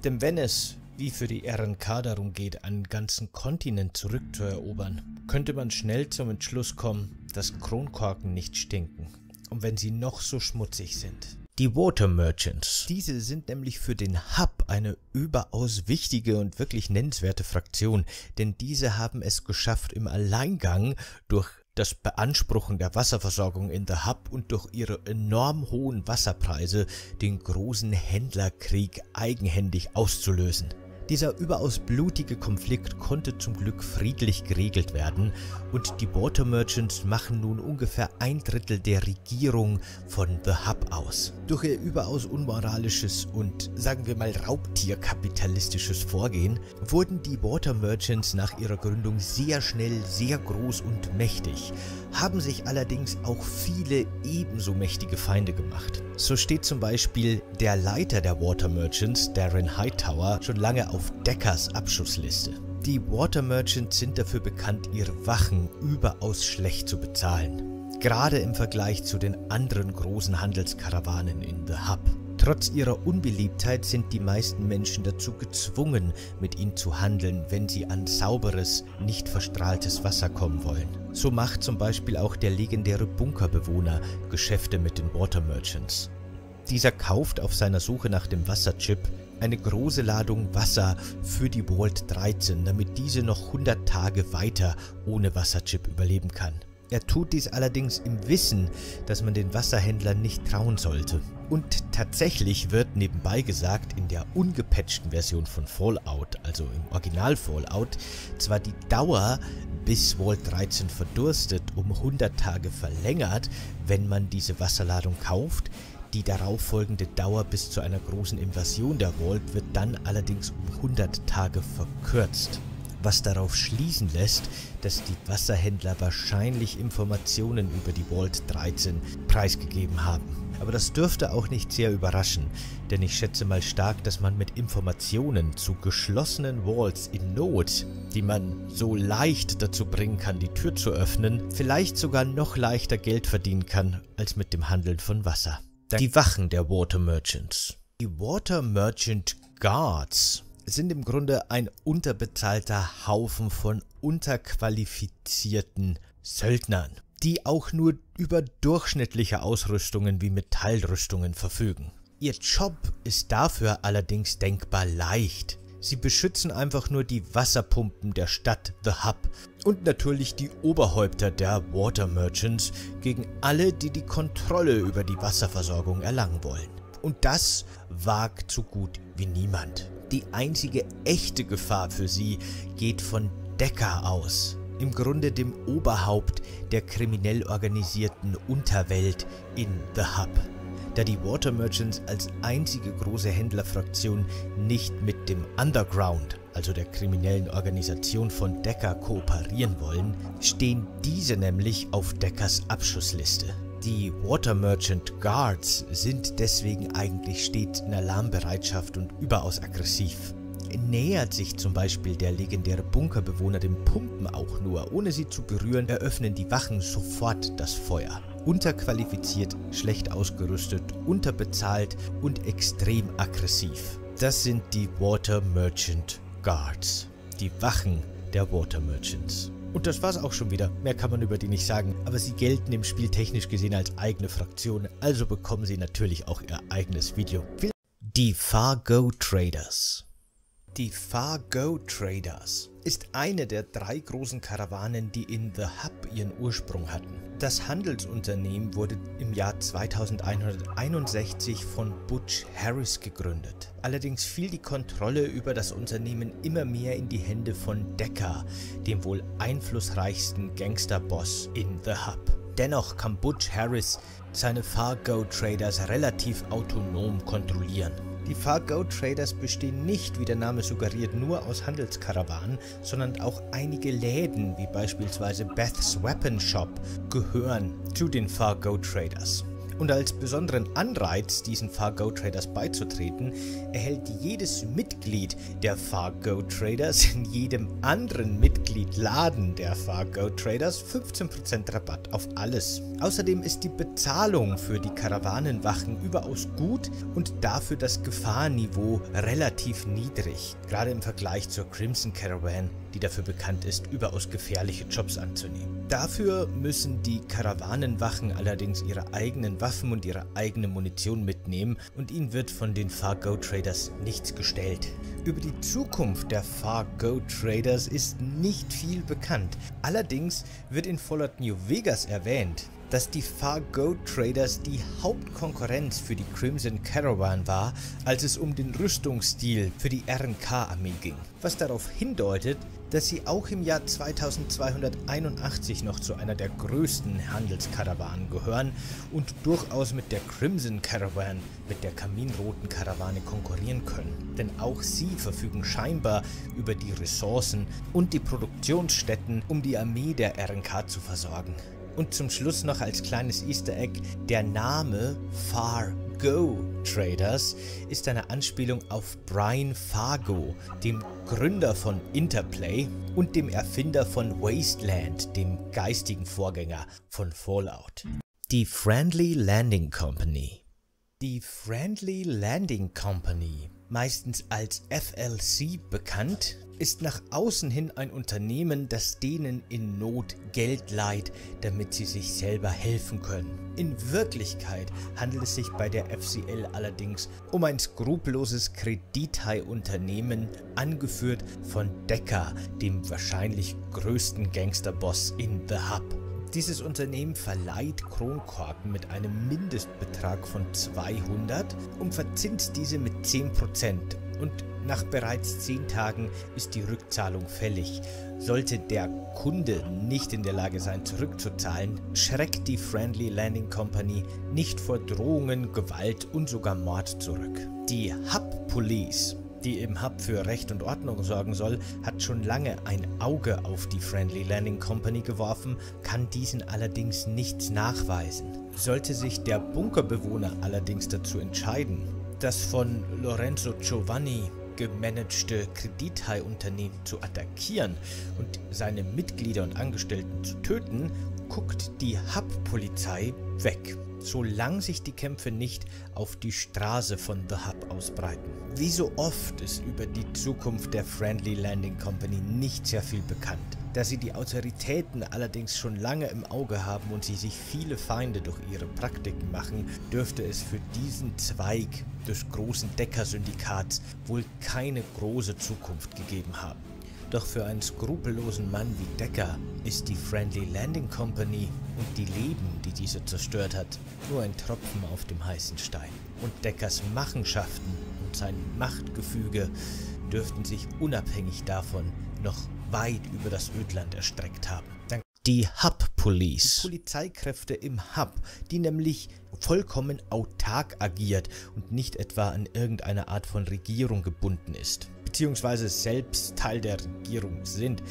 Denn wenn es, wie für die RNK, darum geht, einen ganzen Kontinent zurückzuerobern, könnte man schnell zum Entschluss kommen, dass Kronkorken nicht stinken, und wenn sie noch so schmutzig sind. Die Water Merchants. Diese sind nämlich für den Hub eine überaus wichtige und wirklich nennenswerte Fraktion, denn diese haben es geschafft, im Alleingang durch das Beanspruchen der Wasserversorgung in The Hub und durch ihre enorm hohen Wasserpreise den großen Händlerkrieg eigenhändig auszulösen. Dieser überaus blutige Konflikt konnte zum Glück friedlich geregelt werden und die Water Merchants machen nun ungefähr 1/3 der Regierung von The Hub aus. Durch ihr überaus unmoralisches und, sagen wir mal, raubtierkapitalistisches Vorgehen wurden die Water Merchants nach ihrer Gründung sehr schnell sehr groß und mächtig, haben sich allerdings auch viele ebenso mächtige Feinde gemacht. So steht zum Beispiel der Leiter der Water Merchants, Darren Hightower, schon lange auf Deckers Abschussliste. Die Water Merchants sind dafür bekannt, ihre Wachen überaus schlecht zu bezahlen. gerade im Vergleich zu den anderen großen Handelskarawanen in The Hub. Trotz ihrer Unbeliebtheit sind die meisten Menschen dazu gezwungen, mit ihnen zu handeln, wenn sie an sauberes, nicht verstrahltes Wasser kommen wollen. So macht zum Beispiel auch der legendäre Bunkerbewohner Geschäfte mit den Water Merchants. Dieser kauft auf seiner Suche nach dem Wasserchip eine große Ladung Wasser für die Vault 13, damit diese noch 100 Tage weiter ohne Wasserchip überleben kann. Er tut dies allerdings im Wissen, dass man den Wasserhändlern nicht trauen sollte. Und tatsächlich wird nebenbei gesagt, in der ungepatchten Version von Fallout, also im Original Fallout, zwar die Dauer bis Vault 13 verdurstet um 100 Tage verlängert, wenn man diese Wasserladung kauft. Die darauffolgende Dauer bis zu einer großen Invasion der Vault wird dann allerdings um 100 Tage verkürzt. Was darauf schließen lässt, dass die Wasserhändler wahrscheinlich Informationen über die Vault 13 preisgegeben haben. Aber das dürfte auch nicht sehr überraschen, denn ich schätze mal stark, dass man mit Informationen zu geschlossenen Vaults in Not, die man so leicht dazu bringen kann, die Tür zu öffnen, vielleicht sogar noch leichter Geld verdienen kann, als mit dem Handeln von Wasser. Die Wachen der Water Merchants. Die Water Merchant Guards sind im Grunde ein unterbezahlter Haufen von unterqualifizierten Söldnern, die auch nur über durchschnittliche Ausrüstungen wie Metallrüstungen verfügen. Ihr Job ist dafür allerdings denkbar leicht. Sie beschützen einfach nur die Wasserpumpen der Stadt The Hub und natürlich die Oberhäupter der Water Merchants gegen alle, die die Kontrolle über die Wasserversorgung erlangen wollen. Und das wagt so gut wie niemand. Die einzige echte Gefahr für sie geht von Decker aus. Im Grunde dem Oberhaupt der kriminell organisierten Unterwelt in The Hub. Da die Water Merchants als einzige große Händlerfraktion nicht mit dem Underground, also der kriminellen Organisation von Decker, kooperieren wollen, stehen diese nämlich auf Deckers Abschussliste. Die Water Merchant Guards sind deswegen eigentlich stets in Alarmbereitschaft und überaus aggressiv. Nähert sich zum Beispiel der legendäre Bunkerbewohner den Pumpen auch nur, ohne sie zu berühren, eröffnen die Wachen sofort das Feuer. Unterqualifiziert, schlecht ausgerüstet, unterbezahlt und extrem aggressiv. Das sind die Water Merchant Guards, die Wachen der Water Merchants. Und das war's auch schon wieder, mehr kann man über die nicht sagen, aber sie gelten im Spiel technisch gesehen als eigene Fraktion, also bekommen sie natürlich auch ihr eigenes Video. Die Far Go Traders. Die Far Go Traders ist eine der drei großen Karawanen, die in The Hub ihren Ursprung hatten. Das Handelsunternehmen wurde im Jahr 2161 von Butch Harris gegründet. Allerdings fiel die Kontrolle über das Unternehmen immer mehr in die Hände von Decker, dem wohl einflussreichsten Gangsterboss in The Hub. Dennoch kann Butch Harris seine Far Go Traders relativ autonom kontrollieren. Die Far Go Traders bestehen nicht, wie der Name suggeriert, nur aus Handelskarawanen, sondern auch einige Läden, wie beispielsweise Beth's Weapon Shop, gehören zu den Far Go Traders. Und als besonderen Anreiz, diesen Far Go Traders beizutreten, erhält jedes Mitglied der Far Go Traders in jedem anderen Mitgliedladen der Far Go Traders 15% Rabatt auf alles. Außerdem ist die Bezahlung für die Karawanenwachen überaus gut und dafür das Gefahrenniveau relativ niedrig, gerade im Vergleich zur Crimson Caravan, die dafür bekannt ist, überaus gefährliche Jobs anzunehmen. Dafür müssen die Karawanenwachen allerdings ihre eigenen Waffen und ihre eigene Munition mitnehmen und ihnen wird von den Far Go Traders nichts gestellt. Über die Zukunft der Far Go Traders ist nicht viel bekannt. Allerdings wird in Fallout New Vegas erwähnt, dass die Far Go Traders die Hauptkonkurrenz für die Crimson Caravan war, als es um den Rüstungsstil für die RNK-Armee ging, was darauf hindeutet, dass sie auch im Jahr 2281 noch zu einer der größten Handelskarawanen gehören und durchaus mit der Crimson Caravan, mit der Kaminroten Karawane konkurrieren können. Denn auch sie verfügen scheinbar über die Ressourcen und die Produktionsstätten, um die Armee der RNK zu versorgen. Und zum Schluss noch als kleines Easter Egg, der Name Far Go Traders ist eine Anspielung auf Brian Fargo, dem Gründer von Interplay und dem Erfinder von Wasteland, dem geistigen Vorgänger von Fallout. Die Friendly Landing Company. Die Friendly Landing Company, meistens als FLC bekannt, ist nach außen hin ein Unternehmen, das denen in Not Geld leiht, damit sie sich selber helfen können. In Wirklichkeit handelt es sich bei der FCL allerdings um ein skrupelloses Kredithai-Unternehmen, angeführt von Decker, dem wahrscheinlich größten Gangsterboss in The Hub. Dieses Unternehmen verleiht Kronkorken mit einem Mindestbetrag von 200 und verzinst diese mit 10%. Und nach bereits 10 Tagen ist die Rückzahlung fällig. Sollte der Kunde nicht in der Lage sein, zurückzuzahlen, schreckt die Friendly Landing Company nicht vor Drohungen, Gewalt und sogar Mord zurück. Die Hub Police, die im Hub für Recht und Ordnung sorgen soll, hat schon lange ein Auge auf die Friendly Landing Company geworfen, kann diesen allerdings nichts nachweisen. Sollte sich der Bunkerbewohner allerdings dazu entscheiden, das von Lorenzo Giovanni gemanagte Kredithai-Unternehmen zu attackieren und seine Mitglieder und Angestellten zu töten, guckt die Hub-Polizei weg, solange sich die Kämpfe nicht auf die Straße von The Hub ausbreiten. Wie so oft ist über die Zukunft der Friendly Landing Company nicht sehr viel bekannt. Da sie die Autoritäten allerdings schon lange im Auge haben und sie sich viele Feinde durch ihre Praktiken machen, dürfte es für diesen Zweig des großen Decker-Syndikats wohl keine große Zukunft gegeben haben. Doch für einen skrupellosen Mann wie Decker ist die Friendly Landing Company und die Leben, die diese zerstört hat, nur ein Tropfen auf dem heißen Stein. Und Deckers Machenschaften und sein Machtgefüge dürften sich unabhängig davon noch weit über das Ödland erstreckt haben. Die Hub Police. Die Polizeikräfte im Hub, die nämlich vollkommen autark agiert und nicht etwa an irgendeine Art von Regierung gebunden ist, beziehungsweise selbst Teil der Regierung sind.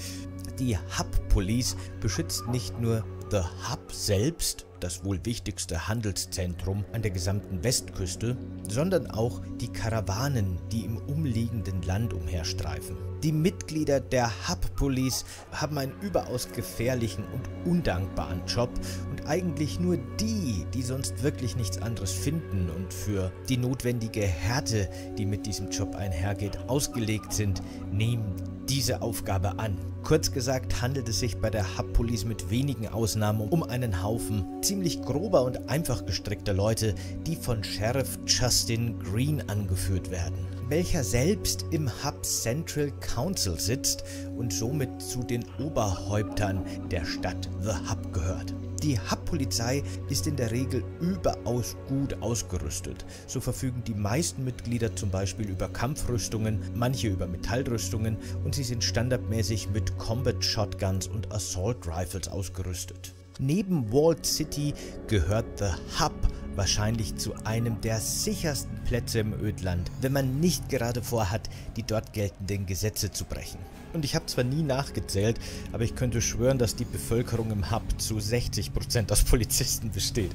Die Hub Police beschützt nicht nur The Hub selbst, das wohl wichtigste Handelszentrum an der gesamten Westküste, sondern auch die Karawanen, die im umliegenden Land umherstreifen. Die Mitglieder der Hub Police haben einen überaus gefährlichen und undankbaren Job und eigentlich nur die, die sonst wirklich nichts anderes finden und für die notwendige Härte, die mit diesem Job einhergeht, ausgelegt sind, nehmen diese Aufgabe an. Kurz gesagt handelt es sich bei der Hub Police mit wenigen Ausnahmen um einen Haufen ziemlich grober und einfach gestrickter Leute, die von Sheriff Justin Green angeführt werden, welcher selbst im Hub Central Council sitzt und somit zu den Oberhäuptern der Stadt The Hub gehört. Die Hub-Polizei ist in der Regel überaus gut ausgerüstet. So verfügen die meisten Mitglieder zum Beispiel über Kampfrüstungen, manche über Metallrüstungen und sie sind standardmäßig mit Combat Shotguns und Assault Rifles ausgerüstet. Neben Walled City gehört The Hub wahrscheinlich zu einem der sichersten Plätze im Ödland, wenn man nicht gerade vorhat, die dort geltenden Gesetze zu brechen. Und ich habe zwar nie nachgezählt, aber ich könnte schwören, dass die Bevölkerung im Hub zu 60% aus Polizisten besteht.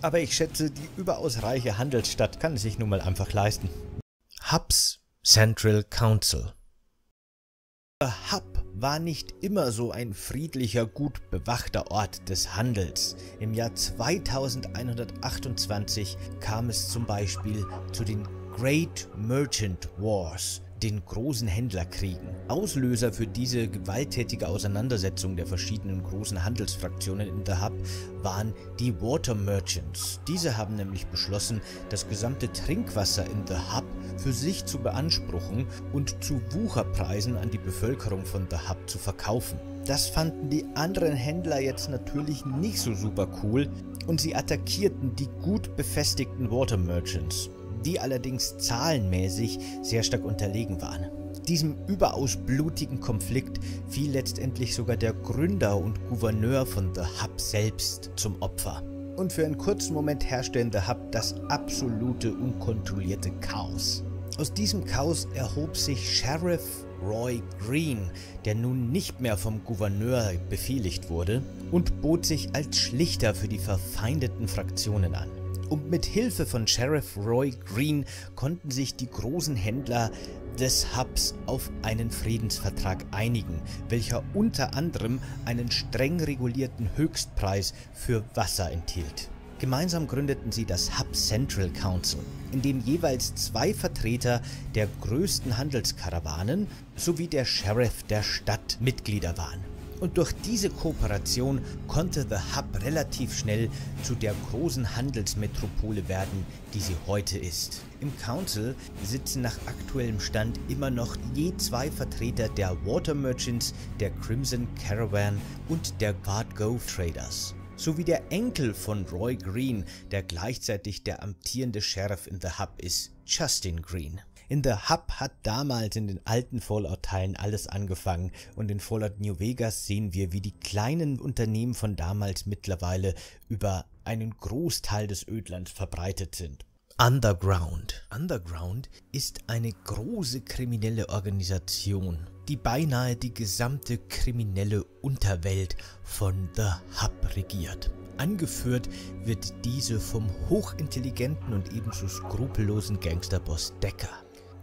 Aber ich schätze, die überaus reiche Handelsstadt kann es sich nun mal einfach leisten. Hubs Central Council. The Hub war nicht immer so ein friedlicher, gut bewachter Ort des Handels. Im Jahr 2128 kam es zum Beispiel zu den Great Merchant Wars, den großen Händlerkriegen. Auslöser für diese gewalttätige Auseinandersetzung der verschiedenen großen Handelsfraktionen in The Hub waren die Water Merchants. Diese haben nämlich beschlossen, das gesamte Trinkwasser in The Hub für sich zu beanspruchen und zu Wucherpreisen an die Bevölkerung von The Hub zu verkaufen. Das fanden die anderen Händler jetzt natürlich nicht so super cool und sie attackierten die gut befestigten Water Merchants, die allerdings zahlenmäßig sehr stark unterlegen waren. Diesem überaus blutigen Konflikt fiel letztendlich sogar der Gründer und Gouverneur von The Hub selbst zum Opfer. Und für einen kurzen Moment herrschte in The Hub das absolute unkontrollierte Chaos. Aus diesem Chaos erhob sich Sheriff Roy Green, der nun nicht mehr vom Gouverneur befehligt wurde, und bot sich als Schlichter für die verfeindeten Fraktionen an. und mit Hilfe von Sheriff Roy Green konnten sich die großen Händler des Hubs auf einen Friedensvertrag einigen, welcher unter anderem einen streng regulierten Höchstpreis für Wasser enthielt. Gemeinsam gründeten sie das Hub Central Council, in dem jeweils 2 Vertreter der größten Handelskarawanen sowie der Sheriff der Stadt Mitglieder waren. Und durch diese Kooperation konnte The Hub relativ schnell zu der großen Handelsmetropole werden, die sie heute ist. Im Council sitzen nach aktuellem Stand immer noch je 2 Vertreter der Water Merchants, der Crimson Caravan und der Far Go Traders, sowie der Enkel von Roy Green, der gleichzeitig der amtierende Sheriff in The Hub ist, Justin Green. In The Hub hat damals in den alten Fallout-Teilen alles angefangen und in Fallout New Vegas sehen wir, wie die kleinen Unternehmen von damals mittlerweile über einen Großteil des Ödlands verbreitet sind. Underground. Underground ist eine große kriminelle Organisation, die beinahe die gesamte kriminelle Unterwelt von The Hub regiert. Angeführt wird diese vom hochintelligenten und ebenso skrupellosen Gangsterboss Decker.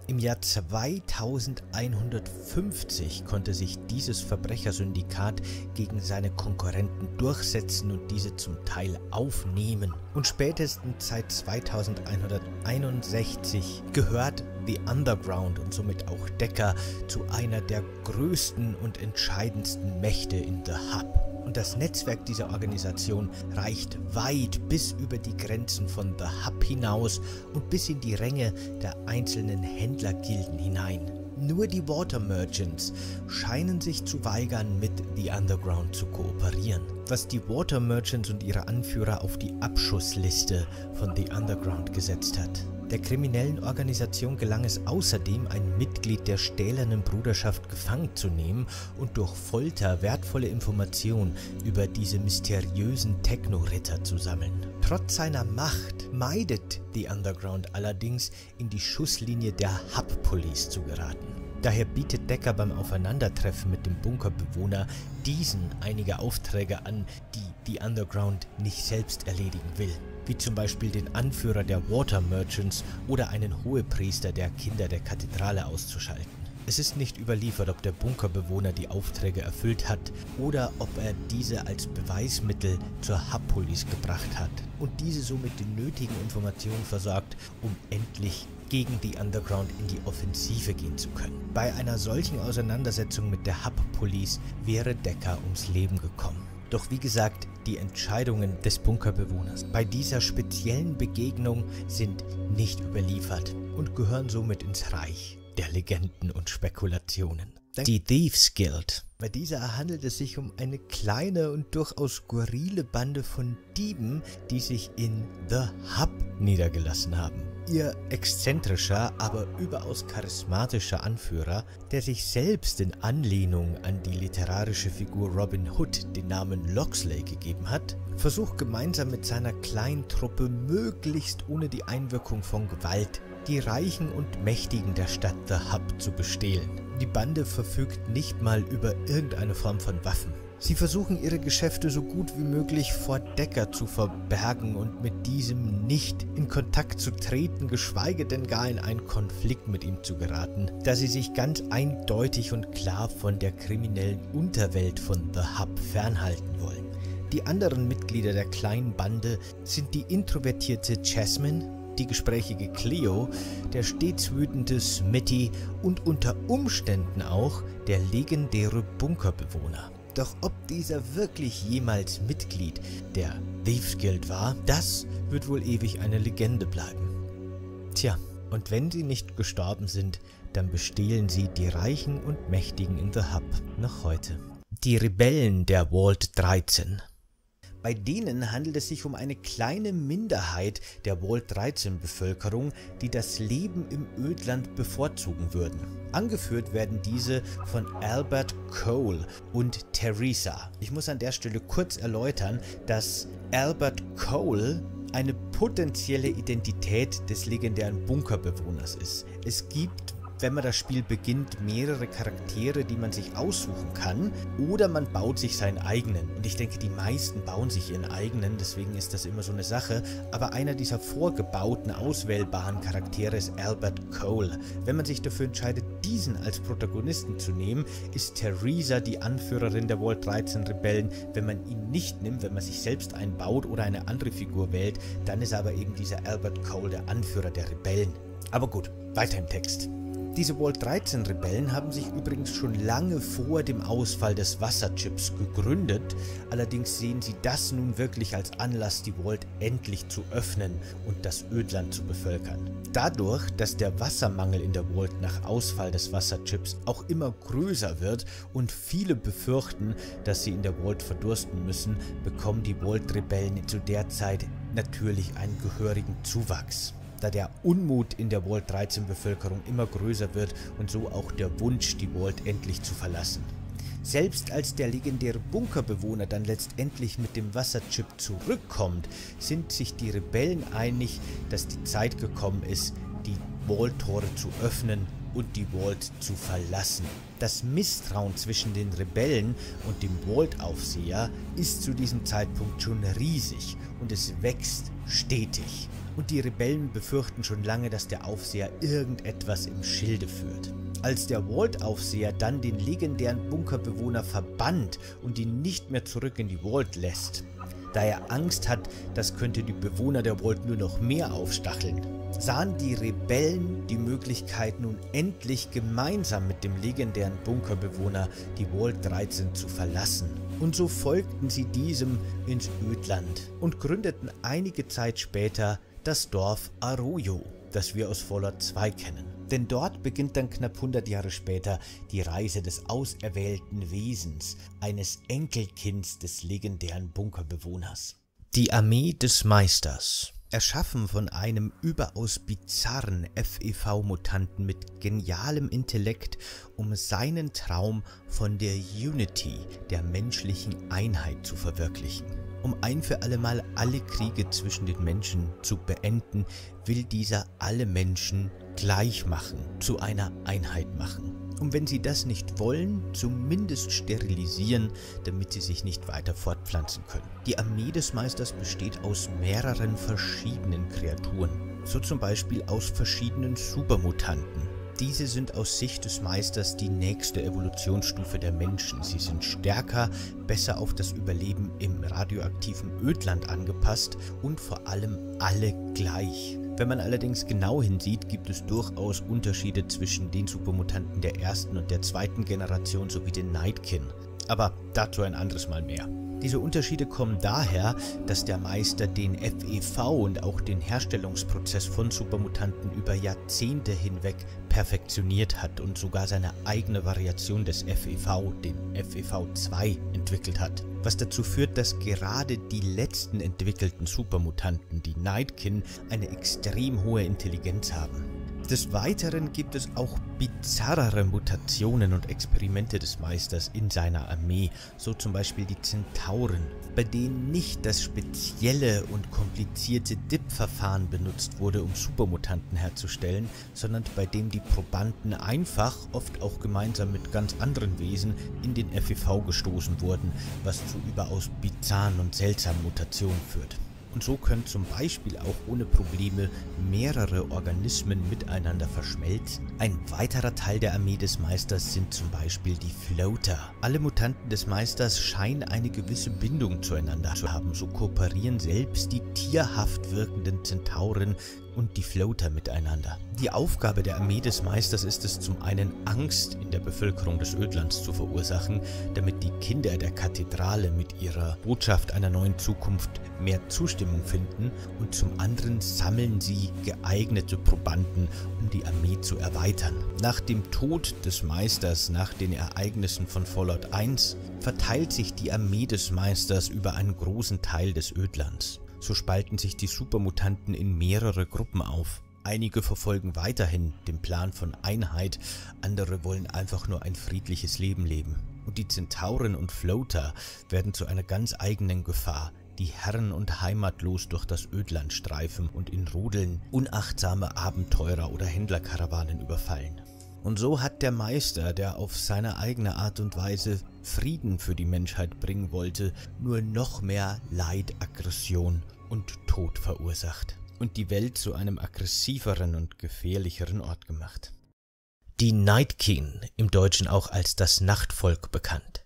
Im Jahr 2150 konnte sich dieses Verbrechersyndikat gegen seine Konkurrenten durchsetzen und diese zum Teil aufnehmen. Und spätestens seit 2161 gehört The Underground und somit auch Decker zu einer der größten und entscheidendsten Mächte in The Hub. Und das Netzwerk dieser Organisation reicht weit bis über die Grenzen von The Hub hinaus und bis in die Ränge der einzelnen Händlergilden hinein. Nur die Water Merchants scheinen sich zu weigern, mit The Underground zu kooperieren, was die Water Merchants und ihre Anführer auf die Abschussliste von The Underground gesetzt hat. Der kriminellen Organisation gelang es außerdem, ein Mitglied der Stählernen Bruderschaft gefangen zu nehmen und durch Folter wertvolle Informationen über diese mysteriösen Techno-Ritter zu sammeln. Trotz seiner Macht meidet The Underground allerdings, in die Schusslinie der Hub-Police zu geraten. Daher bietet Decker beim Aufeinandertreffen mit dem Bunkerbewohner diesen einige Aufträge an, die The Underground nicht selbst erledigen will, wie zum Beispiel den Anführer der Water Merchants oder einen Hohepriester der Kinder der Kathedrale auszuschalten. Es ist nicht überliefert, ob der Bunkerbewohner die Aufträge erfüllt hat oder ob er diese als Beweismittel zur Hub-Police gebracht hat und diese somit den nötigen Informationen versorgt, um endlich gegen die Underground in die Offensive gehen zu können. Bei einer solchen Auseinandersetzung mit der Hub-Police wäre Decker ums Leben gekommen. Doch wie gesagt, die Entscheidungen des Bunkerbewohners bei dieser speziellen Begegnung sind nicht überliefert und gehören somit ins Reich der Legenden und Spekulationen. Die Thieves Guild. Bei dieser handelt es sich um eine kleine und durchaus skurrile Bande von Dieben, die sich in The Hub niedergelassen haben. Ihr exzentrischer, aber überaus charismatischer Anführer, der sich selbst in Anlehnung an die literarische Figur Robin Hood den Namen Loxley gegeben hat, versucht gemeinsam mit seiner kleinen Truppe möglichst ohne die Einwirkung von Gewalt die Reichen und Mächtigen der Stadt The Hub zu bestehlen. Die Bande verfügt nicht mal über irgendeine Form von Waffen. Sie versuchen ihre Geschäfte so gut wie möglich vor Decker zu verbergen und mit diesem nicht in Kontakt zu treten, geschweige denn gar in einen Konflikt mit ihm zu geraten, da sie sich ganz eindeutig und klar von der kriminellen Unterwelt von The Hub fernhalten wollen. Die anderen Mitglieder der kleinen Bande sind die introvertierte Jasmine, die gesprächige Cleo, der stets wütende Smitty und unter Umständen auch der legendäre Bunkerbewohner. Doch ob dieser wirklich jemals Mitglied der Thieves Guild war, das wird wohl ewig eine Legende bleiben. Tja, und wenn sie nicht gestorben sind, dann bestehlen sie die Reichen und Mächtigen in The Hub noch heute. Die Rebellen der Vault 13. Bei denen handelt es sich um eine kleine Minderheit der Vault 13 Bevölkerung, die das Leben im Ödland bevorzugen würden. Angeführt werden diese von Albert Cole und Theresa. Ich muss an der Stelle kurz erläutern, dass Albert Cole eine potenzielle Identität des legendären Bunkerbewohners ist. Es gibt wenn man das Spiel beginnt, mehrere Charaktere, die man sich aussuchen kann, oder man baut sich seinen eigenen. Und ich denke, die meisten bauen sich ihren eigenen, deswegen ist das immer so eine Sache. Aber einer dieser vorgebauten, auswählbaren Charaktere ist Albert Cole. Wenn man sich dafür entscheidet, diesen als Protagonisten zu nehmen, ist Theresa die Anführerin der Vault 13 Rebellen. Wenn man ihn nicht nimmt, wenn man sich selbst einbaut oder eine andere Figur wählt, dann ist aber eben dieser Albert Cole der Anführer der Rebellen. Aber gut, weiter im Text. Diese Vault 13 Rebellen haben sich übrigens schon lange vor dem Ausfall des Wasserchips gegründet, allerdings sehen sie das nun wirklich als Anlass, die Vault endlich zu öffnen und das Ödland zu bevölkern. Dadurch, dass der Wassermangel in der Vault nach Ausfall des Wasserchips auch immer größer wird und viele befürchten, dass sie in der Vault verdursten müssen, bekommen die Vault Rebellen zu der Zeit natürlich einen gehörigen Zuwachs. Da der Unmut in der Vault 13 Bevölkerung immer größer wird und so auch der Wunsch, die Vault endlich zu verlassen. Selbst als der legendäre Bunkerbewohner dann letztendlich mit dem Wasserchip zurückkommt, sind sich die Rebellen einig, dass die Zeit gekommen ist, die Vault-Tore zu öffnen und die Vault zu verlassen. Das Misstrauen zwischen den Rebellen und dem Vault-Aufseher ist zu diesem Zeitpunkt schon riesig und es wächst stetig. Und die Rebellen befürchten schon lange, dass der Aufseher irgendetwas im Schilde führt. Als der Vault-Aufseher dann den legendären Bunkerbewohner verbannt und ihn nicht mehr zurück in die Vault lässt, da er Angst hat, das könnte die Bewohner der Vault nur noch mehr aufstacheln, sahen die Rebellen die Möglichkeit, nun endlich gemeinsam mit dem legendären Bunkerbewohner die Vault 13 zu verlassen. Und so folgten sie diesem ins Ödland und gründeten einige Zeit später das Dorf Arroyo, das wir aus Fallout 2 kennen. Denn dort beginnt dann knapp 100 Jahre später die Reise des auserwählten Wesens, eines Enkelkinds des legendären Bunkerbewohners. Die Armee des Meisters. Erschaffen von einem überaus bizarren FEV-Mutanten mit genialem Intellekt, um seinen Traum von der Unity, der menschlichen Einheit, zu verwirklichen. Um ein für allemal alle Kriege zwischen den Menschen zu beenden, will dieser alle Menschen gleich machen, zu einer Einheit machen. Und wenn sie das nicht wollen, zumindest sterilisieren, damit sie sich nicht weiter fortpflanzen können. Die Armee des Meisters besteht aus mehreren verschiedenen Kreaturen, so zum Beispiel aus verschiedenen Supermutanten. Diese sind aus Sicht des Meisters die nächste Evolutionsstufe der Menschen. Sie sind stärker, besser auf das Überleben im radioaktiven Ödland angepasst und vor allem alle gleich. Wenn man allerdings genau hinsieht, gibt es durchaus Unterschiede zwischen den Supermutanten der ersten und der zweiten Generation sowie den Nightkin. Aber dazu ein anderes Mal mehr. Diese Unterschiede kommen daher, dass der Meister den FEV und auch den Herstellungsprozess von Supermutanten über Jahrzehnte hinweg perfektioniert hat und sogar seine eigene Variation des FEV, den FEV2, entwickelt hat. Was dazu führt, dass gerade die letzten entwickelten Supermutanten, die Nightkin, eine extrem hohe Intelligenz haben. Des Weiteren gibt es auch bizarrere Mutationen und Experimente des Meisters in seiner Armee, so zum Beispiel die Zentauren, bei denen nicht das spezielle und komplizierte DIP-Verfahren benutzt wurde, um Supermutanten herzustellen, sondern bei dem die Probanden einfach, oft auch gemeinsam mit ganz anderen Wesen, in den FEV gestoßen wurden, was zu überaus bizarren und seltsamen Mutationen führt. Und so können zum Beispiel auch ohne Probleme mehrere Organismen miteinander verschmelzen. Ein weiterer Teil der Armee des Meisters sind zum Beispiel die Floater. Alle Mutanten des Meisters scheinen eine gewisse Bindung zueinander zu haben, so kooperieren selbst die tierhaft wirkenden Zentauren und die Floater miteinander. Die Aufgabe der Armee des Meisters ist es, zum einen Angst in der Bevölkerung des Ödlands zu verursachen, damit die Kinder der Kathedrale mit ihrer Botschaft einer neuen Zukunft mehr Zustimmung finden, und zum anderen sammeln sie geeignete Probanden, um die Armee zu erweitern. Nach dem Tod des Meisters, nach den Ereignissen von Fallout 1, verteilt sich die Armee des Meisters über einen großen Teil des Ödlands. So spalten sich die Supermutanten in mehrere Gruppen auf. Einige verfolgen weiterhin den Plan von Einheit, andere wollen einfach nur ein friedliches Leben leben. Und die Zentauren und Floater werden zu einer ganz eigenen Gefahr, die herren- und heimatlos durch das Ödland streifen und in Rudeln unachtsame Abenteurer oder Händlerkarawanen überfallen. Und so hat der Meister, der auf seine eigene Art und Weise Frieden für die Menschheit bringen wollte, nur noch mehr Leid, Aggression und Tod verursacht und die Welt zu einem aggressiveren und gefährlicheren Ort gemacht. Die Nightkeen, im Deutschen auch als das Nachtvolk bekannt.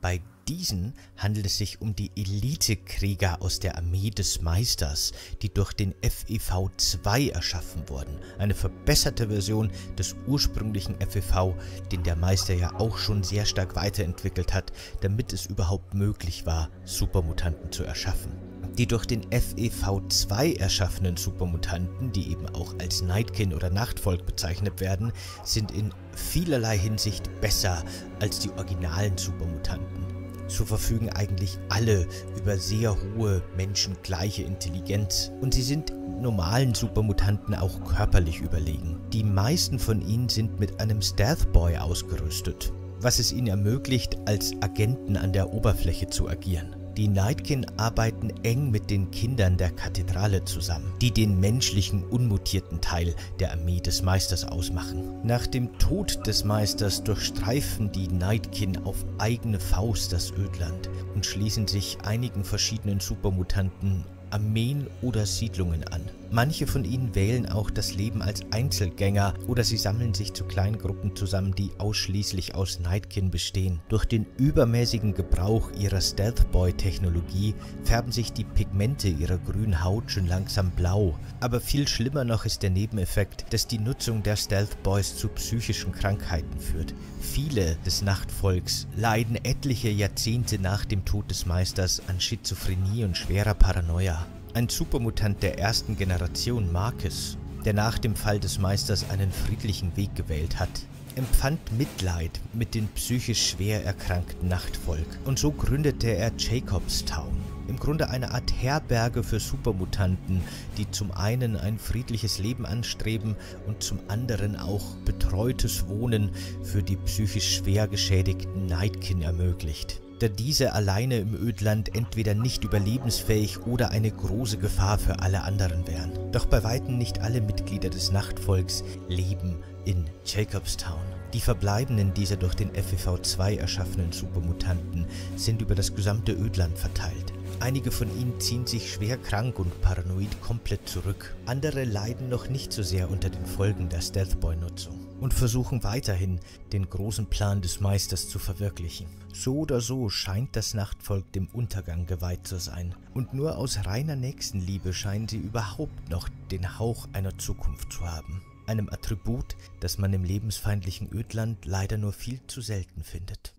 Bei diesen handelt es sich um die Elitekrieger aus der Armee des Meisters, die durch den FEV 2 erschaffen wurden, eine verbesserte Version des ursprünglichen FEV, den der Meister ja auch schon sehr stark weiterentwickelt hat, damit es überhaupt möglich war, Supermutanten zu erschaffen. Die durch den FEV2 erschaffenen Supermutanten, die eben auch als Nightkin oder Nachtvolk bezeichnet werden, sind in vielerlei Hinsicht besser als die originalen Supermutanten. So verfügen eigentlich alle über sehr hohe menschengleiche Intelligenz und sie sind normalen Supermutanten auch körperlich überlegen. Die meisten von ihnen sind mit einem Stealth Boy ausgerüstet, was es ihnen ermöglicht, als Agenten an der Oberfläche zu agieren. Die Nightkin arbeiten eng mit den Kindern der Kathedrale zusammen, die den menschlichen, unmutierten Teil der Armee des Meisters ausmachen. Nach dem Tod des Meisters durchstreifen die Nightkin auf eigene Faust das Ödland und schließen sich einigen verschiedenen Supermutanten, Armeen oder Siedlungen an. Manche von ihnen wählen auch das Leben als Einzelgänger oder sie sammeln sich zu kleinen Gruppen zusammen, die ausschließlich aus Nightkin bestehen. Durch den übermäßigen Gebrauch ihrer Stealth-Boy-Technologie färben sich die Pigmente ihrer grünen Haut schon langsam blau. Aber viel schlimmer noch ist der Nebeneffekt, dass die Nutzung der Stealth-Boys zu psychischen Krankheiten führt. Viele des Nachtvolks leiden etliche Jahrzehnte nach dem Tod des Meisters an Schizophrenie und schwerer Paranoia. Ein Supermutant der ersten Generation, Marcus, der nach dem Fall des Meisters einen friedlichen Weg gewählt hat, empfand Mitleid mit dem psychisch schwer erkrankten Nachtvolk und so gründete er Jacobstown, im Grunde eine Art Herberge für Supermutanten, die zum einen ein friedliches Leben anstreben und zum anderen auch betreutes Wohnen für die psychisch schwer geschädigten Nightkin ermöglicht, da diese alleine im Ödland entweder nicht überlebensfähig oder eine große Gefahr für alle anderen wären. Doch bei weitem nicht alle Mitglieder des Nachtvolks leben in Jacobstown. Die verbleibenden dieser durch den FEV2 erschaffenen Supermutanten sind über das gesamte Ödland verteilt. Einige von ihnen ziehen sich schwer krank und paranoid komplett zurück. Andere leiden noch nicht so sehr unter den Folgen der Stealthboy-Nutzung und versuchen weiterhin, den großen Plan des Meisters zu verwirklichen. So oder so scheint das Nachtvolk dem Untergang geweiht zu sein und nur aus reiner Nächstenliebe scheinen sie überhaupt noch den Hauch einer Zukunft zu haben. Einem Attribut, das man im lebensfeindlichen Ödland leider nur viel zu selten findet.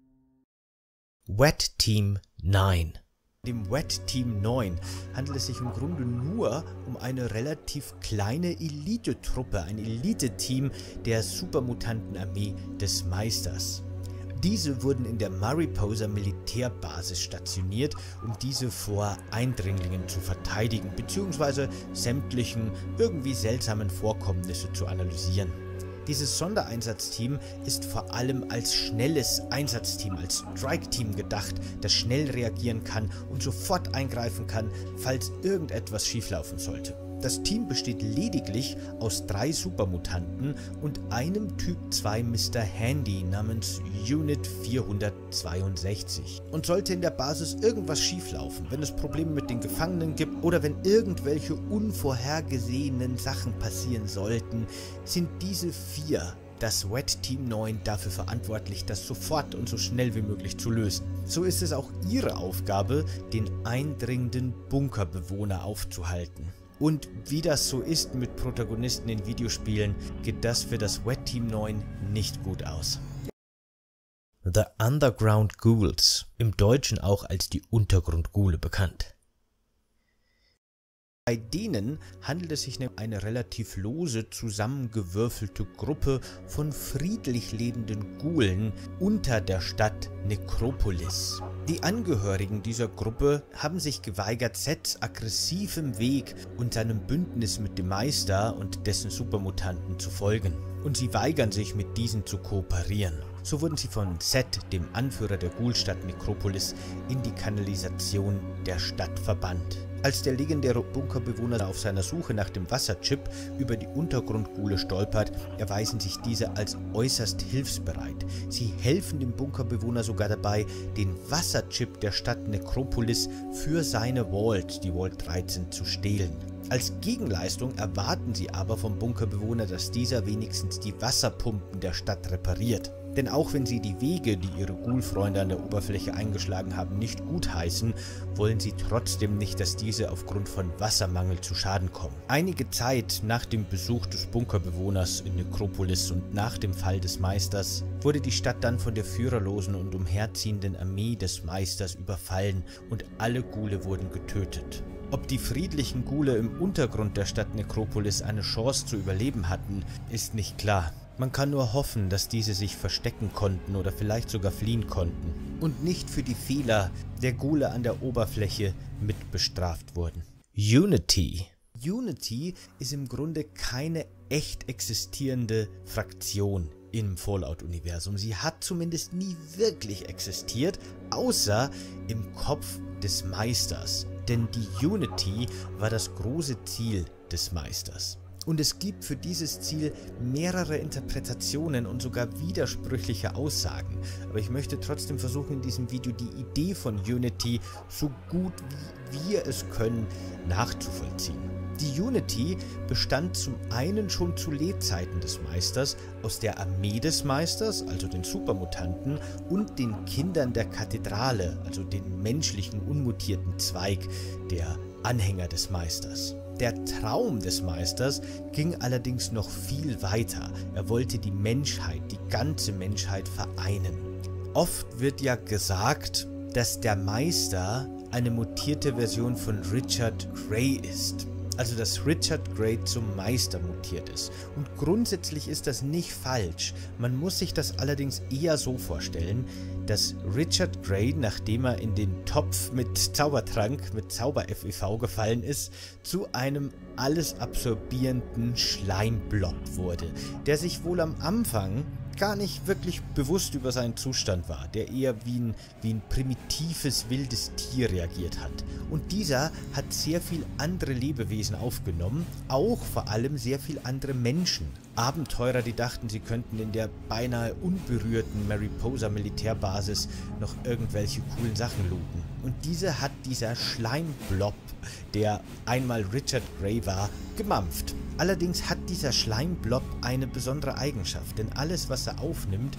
Wet Team 9. Dem Wet Team 9 handelt es sich im Grunde nur um eine relativ kleine Elite-Truppe, ein Elite-Team der Supermutantenarmee des Meisters. Diese wurden in der Mariposa Militärbasis stationiert, um diese vor Eindringlingen zu verteidigen bzw. sämtlichen irgendwie seltsamen Vorkommnisse zu analysieren. Dieses Sondereinsatzteam ist vor allem als schnelles Einsatzteam, als Strike-Team gedacht, das schnell reagieren kann und sofort eingreifen kann, falls irgendetwas schieflaufen sollte. Das Team besteht lediglich aus 3 Supermutanten und einem Typ 2 Mr. Handy namens Unit 462. Und sollte in der Basis irgendwas schieflaufen, wenn es Probleme mit den Gefangenen gibt oder wenn irgendwelche unvorhergesehenen Sachen passieren sollten, sind diese 4, das Wet Team 9, dafür verantwortlich, das sofort und so schnell wie möglich zu lösen. So ist es auch ihre Aufgabe, den eindringenden Bunkerbewohner aufzuhalten. Und wie das so ist mit Protagonisten in Videospielen, geht das für das Wet Team 9 nicht gut aus. The Underground Ghouls, im Deutschen auch als die Untergrundghule bekannt. Bei denen handelt es sich um eine relativ lose zusammengewürfelte Gruppe von friedlich lebenden Ghulen unter der Stadt Nekropolis. Die Angehörigen dieser Gruppe haben sich geweigert, Sets aggressivem Weg und seinem Bündnis mit dem Meister und dessen Supermutanten zu folgen. Und sie weigern sich, mit diesen zu kooperieren. So wurden sie von Set, dem Anführer der Ghoulstadt Nekropolis, in die Kanalisation der Stadt verbannt. Als der legendäre Bunkerbewohner auf seiner Suche nach dem Wasserchip über die Untergrundkuhle stolpert, erweisen sich diese als äußerst hilfsbereit. Sie helfen dem Bunkerbewohner sogar dabei, den Wasserchip der Stadt Nekropolis für seine Vault, die Vault 13, zu stehlen. Als Gegenleistung erwarten sie aber vom Bunkerbewohner, dass dieser wenigstens die Wasserpumpen der Stadt repariert. Denn auch wenn sie die Wege, die ihre Ghoul-Freunde an der Oberfläche eingeschlagen haben, nicht gutheißen, wollen sie trotzdem nicht, dass diese aufgrund von Wassermangel zu Schaden kommen. Einige Zeit nach dem Besuch des Bunkerbewohners in Nekropolis und nach dem Fall des Meisters wurde die Stadt dann von der führerlosen und umherziehenden Armee des Meisters überfallen und alle Ghule wurden getötet. Ob die friedlichen Ghule im Untergrund der Stadt Nekropolis eine Chance zu überleben hatten, ist nicht klar. Man kann nur hoffen, dass diese sich verstecken konnten oder vielleicht sogar fliehen konnten und nicht für die Fehler der Ghule an der Oberfläche mit bestraft wurden. Unity. Unity ist im Grunde keine echt existierende Fraktion im Fallout-Universum. Sie hat zumindest nie wirklich existiert, außer im Kopf des Meisters. Denn die Unity war das große Ziel des Meisters. Und es gibt für dieses Ziel mehrere Interpretationen und sogar widersprüchliche Aussagen. Aber ich möchte trotzdem versuchen, in diesem Video die Idee von Unity so gut wie wir es können nachzuvollziehen. Die Unity bestand zum einen schon zu Lebzeiten des Meisters aus der Armee des Meisters, also den Supermutanten, und den Kindern der Kathedrale, also den menschlichen unmutierten Zweig der Anhänger des Meisters. Der Traum des Meisters ging allerdings noch viel weiter. Er wollte die Menschheit, die ganze Menschheit vereinen. Oft wird ja gesagt, dass der Meister eine mutierte Version von Richard Grey ist. Also dass Richard Grey zum Meister mutiert ist. Und grundsätzlich ist das nicht falsch. Man muss sich das allerdings eher so vorstellen, dass Richard Grey, nachdem er in den Topf mit Zaubertrank, mit Zauber-FEV gefallen ist, zu einem alles absorbierenden Schleimblob wurde, der sich wohl am Anfang gar nicht wirklich bewusst über seinen Zustand war, der eher wie ein primitives, wildes Tier reagiert hat. Und dieser hat sehr viel andere Lebewesen aufgenommen, auch vor allem sehr viel andere Menschen. Abenteurer, die dachten, sie könnten in der beinahe unberührten Mariposa Militärbasis noch irgendwelche coolen Sachen looten. Und diese hat dieser Schleimblob, der einmal Richard Grey war, gemampft. Allerdings hat dieser Schleimblob eine besondere Eigenschaft, denn alles, was er aufnimmt,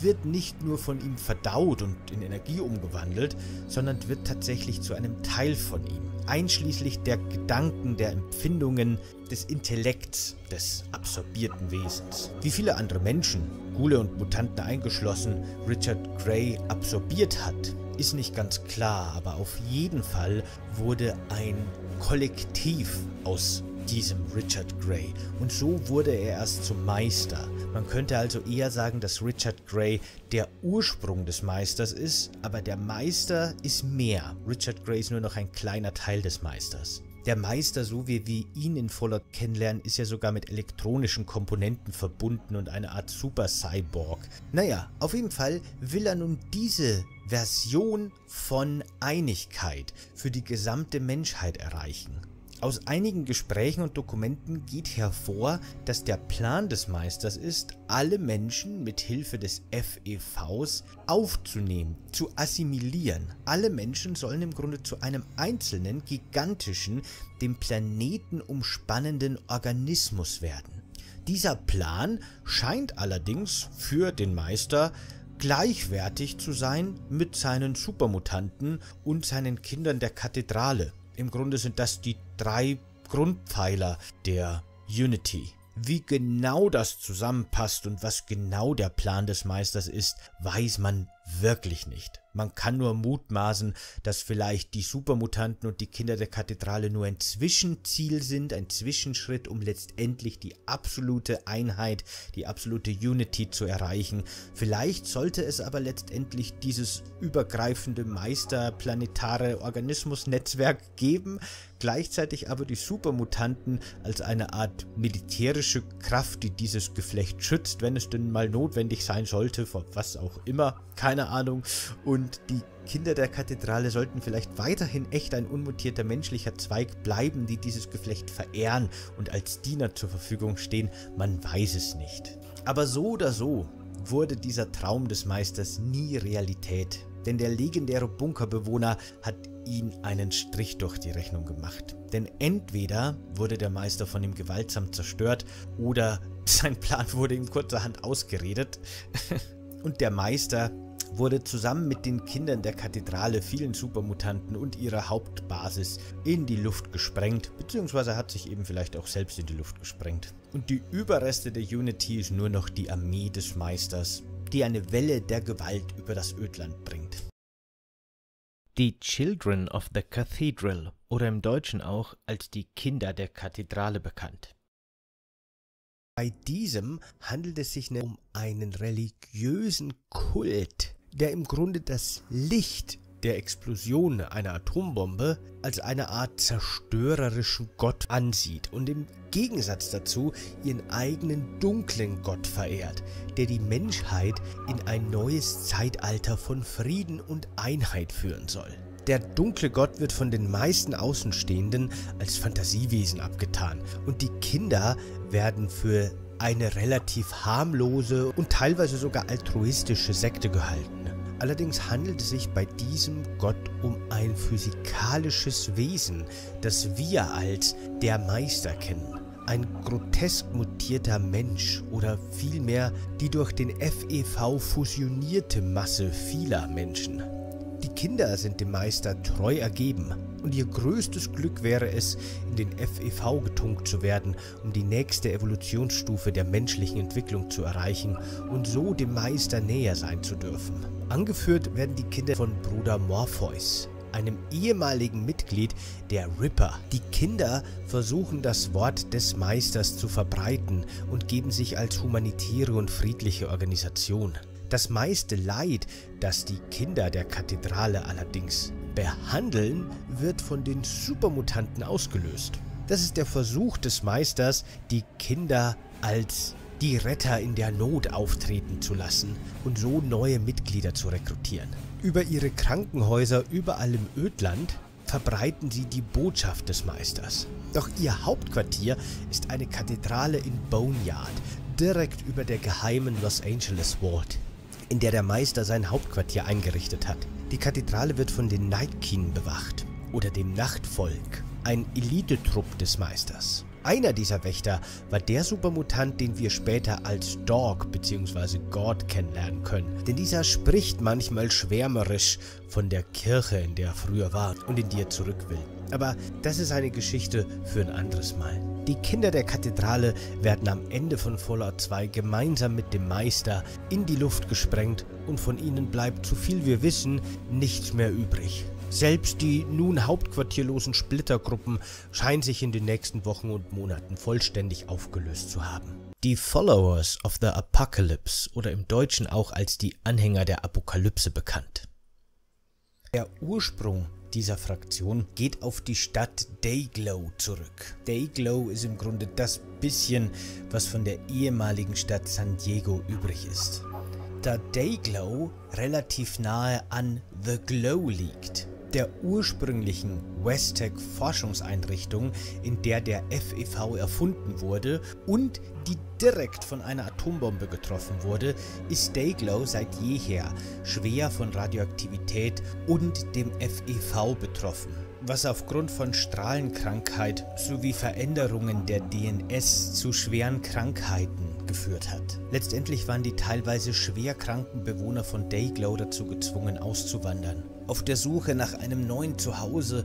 wird nicht nur von ihm verdaut und in Energie umgewandelt, sondern wird tatsächlich zu einem Teil von ihm, einschließlich der Gedanken, der Empfindungen, des Intellekts des absorbierten Wesens. Wie viele andere Menschen, Ghule und Mutanten eingeschlossen, Richard Grey absorbiert hat, ist nicht ganz klar, aber auf jeden Fall wurde ein Kollektiv aus diesem Richard Grey. Und so wurde er erst zum Meister. Man könnte also eher sagen, dass Richard Grey der Ursprung des Meisters ist, aber der Meister ist mehr. Richard Grey ist nur noch ein kleiner Teil des Meisters. Der Meister, so wie wir ihn in Fallout kennenlernen, ist ja sogar mit elektronischen Komponenten verbunden und eine Art Super-Cyborg. Naja, auf jeden Fall will er nun diese Version von Einigkeit für die gesamte Menschheit erreichen. Aus einigen Gesprächen und Dokumenten geht hervor, dass der Plan des Meisters ist, alle Menschen mit Hilfe des FEVs aufzunehmen, zu assimilieren. Alle Menschen sollen im Grunde zu einem einzelnen, gigantischen, den Planeten umspannenden Organismus werden. Dieser Plan scheint allerdings für den Meister gleichwertig zu sein mit seinen Supermutanten und seinen Kindern der Kathedrale. Im Grunde sind das die drei Grundpfeiler der Unity. Wie genau das zusammenpasst und was genau der Plan des Meisters ist, weiß man wirklich nicht. Man kann nur mutmaßen, dass vielleicht die Supermutanten und die Kinder der Kathedrale nur ein Zwischenziel sind, ein Zwischenschritt, um letztendlich die absolute Einheit, die absolute Unity zu erreichen. Vielleicht sollte es aber letztendlich dieses übergreifende Meisterplanetare Organismusnetzwerk geben. gleichzeitig aber die Supermutanten als eine Art militärische Kraft, die dieses Geflecht schützt, wenn es denn mal notwendig sein sollte, von was auch immer, keine Ahnung. Und die Kinder der Kathedrale sollten vielleicht weiterhin echt ein unmutierter menschlicher Zweig bleiben, die dieses Geflecht verehren und als Diener zur Verfügung stehen, man weiß es nicht. Aber so oder so wurde dieser Traum des Meisters nie Realität, denn der legendäre Bunkerbewohner hat ihm einen Strich durch die Rechnung gemacht. Denn entweder wurde der Meister von ihm gewaltsam zerstört oder sein Plan wurde ihm kurzerhand ausgeredet und der Meister wurde zusammen mit den Kindern der Kathedrale, vielen Supermutanten und ihrer Hauptbasis in die Luft gesprengt, beziehungsweise hat sich eben vielleicht auch selbst in die Luft gesprengt. Und die Überreste der Unity ist nur noch die Armee des Meisters, die eine Welle der Gewalt über das Ödland bringt. Die Children of the Cathedral, oder im Deutschen auch als die Kinder der Kathedrale bekannt. Bei diesem handelt es sich um einen religiösen Kult, der im Grunde das Licht der Explosion einer Atombombe als eine Art zerstörerischen Gott ansieht und im Gegensatz dazu ihren eigenen dunklen Gott verehrt, der die Menschheit in ein neues Zeitalter von Frieden und Einheit führen soll. Der dunkle Gott wird von den meisten Außenstehenden als Fantasiewesen abgetan und die Kinder werden für eine relativ harmlose und teilweise sogar altruistische Sekte gehalten. Allerdings handelt es sich bei diesem Gott um ein physikalisches Wesen, das wir als der Meister kennen. Ein grotesk mutierter Mensch oder vielmehr die durch den FEV fusionierte Masse vieler Menschen. Die Kinder sind dem Meister treu ergeben und ihr größtes Glück wäre es, in den FEV getunkt zu werden, um die nächste Evolutionsstufe der menschlichen Entwicklung zu erreichen und so dem Meister näher sein zu dürfen. Angeführt werden die Kinder von Bruder Morpheus, einem ehemaligen Mitglied der Ripper. Die Kinder versuchen, das Wort des Meisters zu verbreiten und geben sich als humanitäre und friedliche Organisation. Das meiste Leid, das die Kinder der Kathedrale allerdings behandeln, wird von den Supermutanten ausgelöst. Das ist der Versuch des Meisters, die Kinder als die Retter in der Not auftreten zu lassen und so neue Mitglieder zu rekrutieren. Über ihre Krankenhäuser überall im Ödland verbreiten sie die Botschaft des Meisters. Doch ihr Hauptquartier ist eine Kathedrale in Boneyard, direkt über der geheimen Los Angeles Vault, in der der Meister sein Hauptquartier eingerichtet hat. Die Kathedrale wird von den Nightkeen bewacht, oder dem Nachtvolk, ein Elitetrupp des Meisters. Einer dieser Wächter war der Supermutant, den wir später als Dog bzw. God kennenlernen können, denn dieser spricht manchmal schwärmerisch von der Kirche, in der er früher war und in die er zurück will. Aber das ist eine Geschichte für ein anderes Mal. Die Kinder der Kathedrale werden am Ende von Fallout 2 gemeinsam mit dem Meister in die Luft gesprengt und von ihnen bleibt, so viel wir wissen, nichts mehr übrig. Selbst die nun hauptquartierlosen Splittergruppen scheinen sich in den nächsten Wochen und Monaten vollständig aufgelöst zu haben. Die Followers of the Apocalypse, oder im Deutschen auch als die Anhänger der Apokalypse bekannt. Der Ursprung dieser Fraktion geht auf die Stadt Dayglow zurück. Dayglow ist im Grunde das bisschen, was von der ehemaligen Stadt San Diego übrig ist. Da Dayglow relativ nahe an The Glow liegt, der ursprünglichen Westec-Forschungseinrichtung, in der der FEV erfunden wurde und die direkt von einer Atombombe getroffen wurde, ist Dayglow seit jeher schwer von Radioaktivität und dem FEV betroffen, was aufgrund von Strahlenkrankheit sowie Veränderungen der DNS zu schweren Krankheiten geführt hat. Letztendlich waren die teilweise schwer kranken Bewohner von Dayglow dazu gezwungen, auszuwandern. Auf der Suche nach einem neuen Zuhause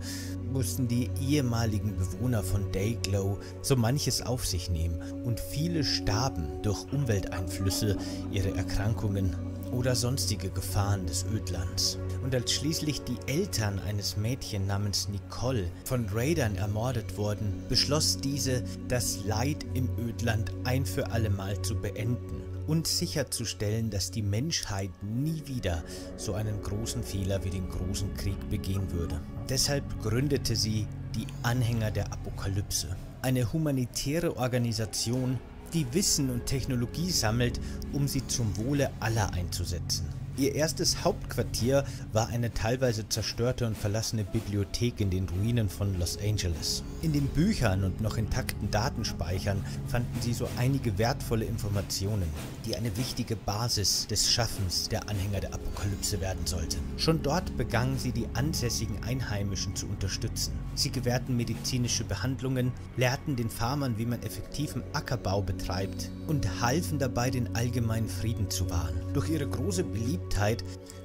mussten die ehemaligen Bewohner von Dayglow so manches auf sich nehmen und viele starben durch Umwelteinflüsse, ihre Erkrankungen oder sonstige Gefahren des Ödlands. Und als schließlich die Eltern eines Mädchens namens Nicole von Raidern ermordet wurden, beschloss diese, das Leid im Ödland ein für allemal zu beenden und sicherzustellen, dass die Menschheit nie wieder so einen großen Fehler wie den Großen Krieg begehen würde. Deshalb gründete sie die Anhänger der Apokalypse. Eine humanitäre Organisation, die Wissen und Technologie sammelt, um sie zum Wohle aller einzusetzen. Ihr erstes Hauptquartier war eine teilweise zerstörte und verlassene Bibliothek in den Ruinen von Los Angeles. In den Büchern und noch intakten Datenspeichern fanden sie so einige wertvolle Informationen, die eine wichtige Basis des Schaffens der Anhänger der Apokalypse werden sollte. Schon dort begannen sie, die ansässigen Einheimischen zu unterstützen. Sie gewährten medizinische Behandlungen, lehrten den Farmern, wie man effektiven Ackerbau betreibt und halfen dabei, den allgemeinen Frieden zu wahren. Durch ihre große Beliebtheit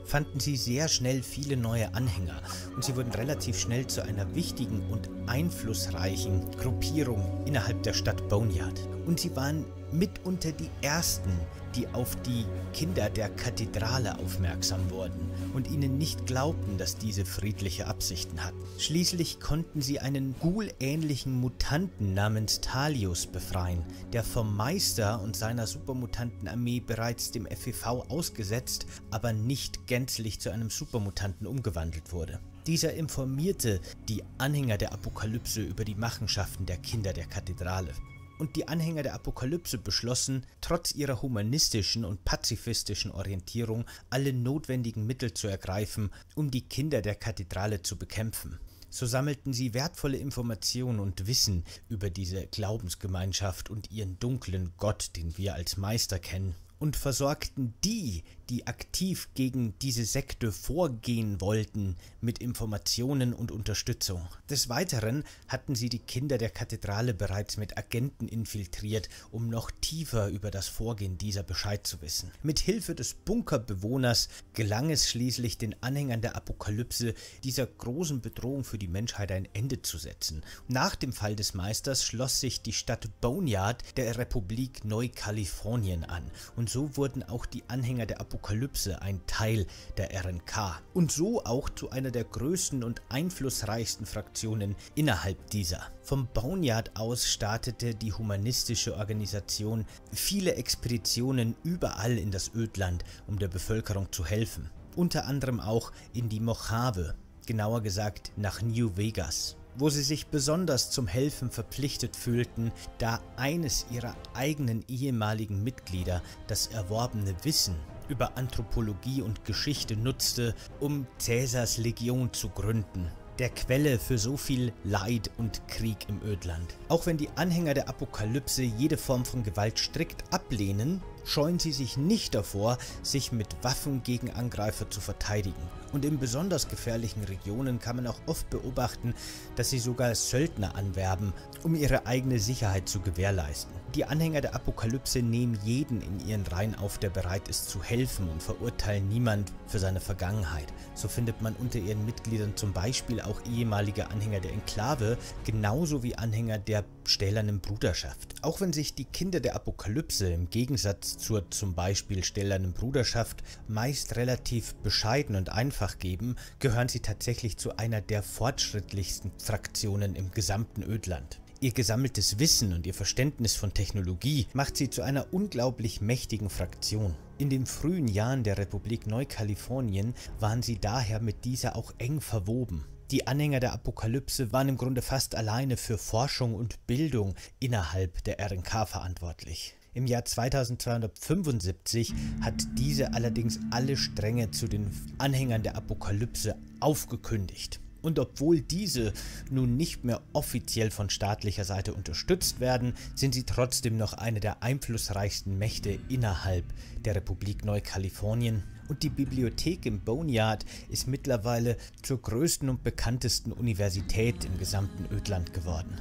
fanden sie sehr schnell viele neue Anhänger und sie wurden relativ schnell zu einer wichtigen und einflussreichen Gruppierung innerhalb der Stadt Boneyard. Und sie waren mitunter die ersten, die auf die Kinder der Kathedrale aufmerksam wurden und ihnen nicht glaubten, dass diese friedliche Absichten hatten. Schließlich konnten sie einen Ghoul-ähnlichen Mutanten namens Thalius befreien, der vom Meister und seiner Supermutantenarmee bereits dem FEV ausgesetzt, aber nicht gänzlich zu einem Supermutanten umgewandelt wurde. Dieser informierte die Anhänger der Apokalypse über die Machenschaften der Kinder der Kathedrale. Und die Anhänger der Apokalypse beschlossen, trotz ihrer humanistischen und pazifistischen Orientierung alle notwendigen Mittel zu ergreifen, um die Kinder der Kathedrale zu bekämpfen. So sammelten sie wertvolle Informationen und Wissen über diese Glaubensgemeinschaft und ihren dunklen Gott, den wir als Meister kennen, und versorgten die, die aktiv gegen diese Sekte vorgehen wollten, mit Informationen und Unterstützung. Des Weiteren hatten sie die Kinder der Kathedrale bereits mit Agenten infiltriert, um noch tiefer über das Vorgehen dieser Bescheid zu wissen. Mit Hilfe des Bunkerbewohners gelang es schließlich den Anhängern der Apokalypse, dieser großen Bedrohung für die Menschheit ein Ende zu setzen. Nach dem Fall des Meisters schloss sich die Stadt Boneyard der Republik Neukalifornien an und so wurden auch die Anhänger der Apokalypse ein Teil der RNK und so auch zu einer der größten und einflussreichsten Fraktionen innerhalb dieser. Vom Boneyard aus startete die humanistische Organisation viele Expeditionen überall in das Ödland, um der Bevölkerung zu helfen. Unter anderem auch in die Mojave, genauer gesagt nach New Vegas, wo sie sich besonders zum Helfen verpflichtet fühlten, da eines ihrer eigenen ehemaligen Mitglieder das erworbene Wissen über Anthropologie und Geschichte nutzte, um Cäsars Legion zu gründen, der Quelle für so viel Leid und Krieg im Ödland. Auch wenn die Anhänger der Apokalypse jede Form von Gewalt strikt ablehnen, scheuen sie sich nicht davor, sich mit Waffen gegen Angreifer zu verteidigen. Und in besonders gefährlichen Regionen kann man auch oft beobachten, dass sie sogar Söldner anwerben, um ihre eigene Sicherheit zu gewährleisten. Die Anhänger der Apokalypse nehmen jeden in ihren Reihen auf, der bereit ist zu helfen, und verurteilen niemand für seine Vergangenheit. So findet man unter ihren Mitgliedern zum Beispiel auch ehemalige Anhänger der Enklave, genauso wie Anhänger der Stählernen Bruderschaft. Auch wenn sich die Kinder der Apokalypse im Gegensatz zur zum Beispiel Stählernen Bruderschaft meist relativ bescheiden und einfach geben, gehören sie tatsächlich zu einer der fortschrittlichsten Fraktionen im gesamten Ödland. Ihr gesammeltes Wissen und ihr Verständnis von Technologie macht sie zu einer unglaublich mächtigen Fraktion. In den frühen Jahren der Republik Neukalifornien waren sie daher mit dieser auch eng verwoben. Die Anhänger der Apokalypse waren im Grunde fast alleine für Forschung und Bildung innerhalb der RNK verantwortlich. Im Jahr 2275 hat diese allerdings alle Stränge zu den Anhängern der Apokalypse aufgekündigt. Und obwohl diese nun nicht mehr offiziell von staatlicher Seite unterstützt werden, sind sie trotzdem noch eine der einflussreichsten Mächte innerhalb der Republik Neukalifornien. Und die Bibliothek im Boneyard ist mittlerweile zur größten und bekanntesten Universität im gesamten Ödland geworden.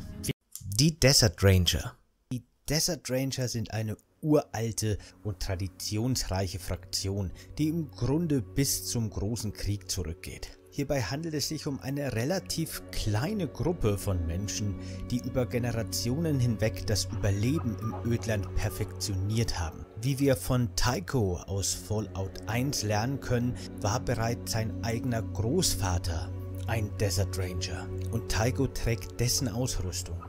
Die Desert Ranger. Die Desert Ranger sind eine uralte und traditionsreiche Fraktion, die im Grunde bis zum Großen Krieg zurückgeht. Hierbei handelt es sich um eine relativ kleine Gruppe von Menschen, die über Generationen hinweg das Überleben im Ödland perfektioniert haben. Wie wir von Tycho aus Fallout 1 lernen können, war bereits sein eigener Großvater ein Desert Ranger und Tycho trägt dessen Ausrüstung.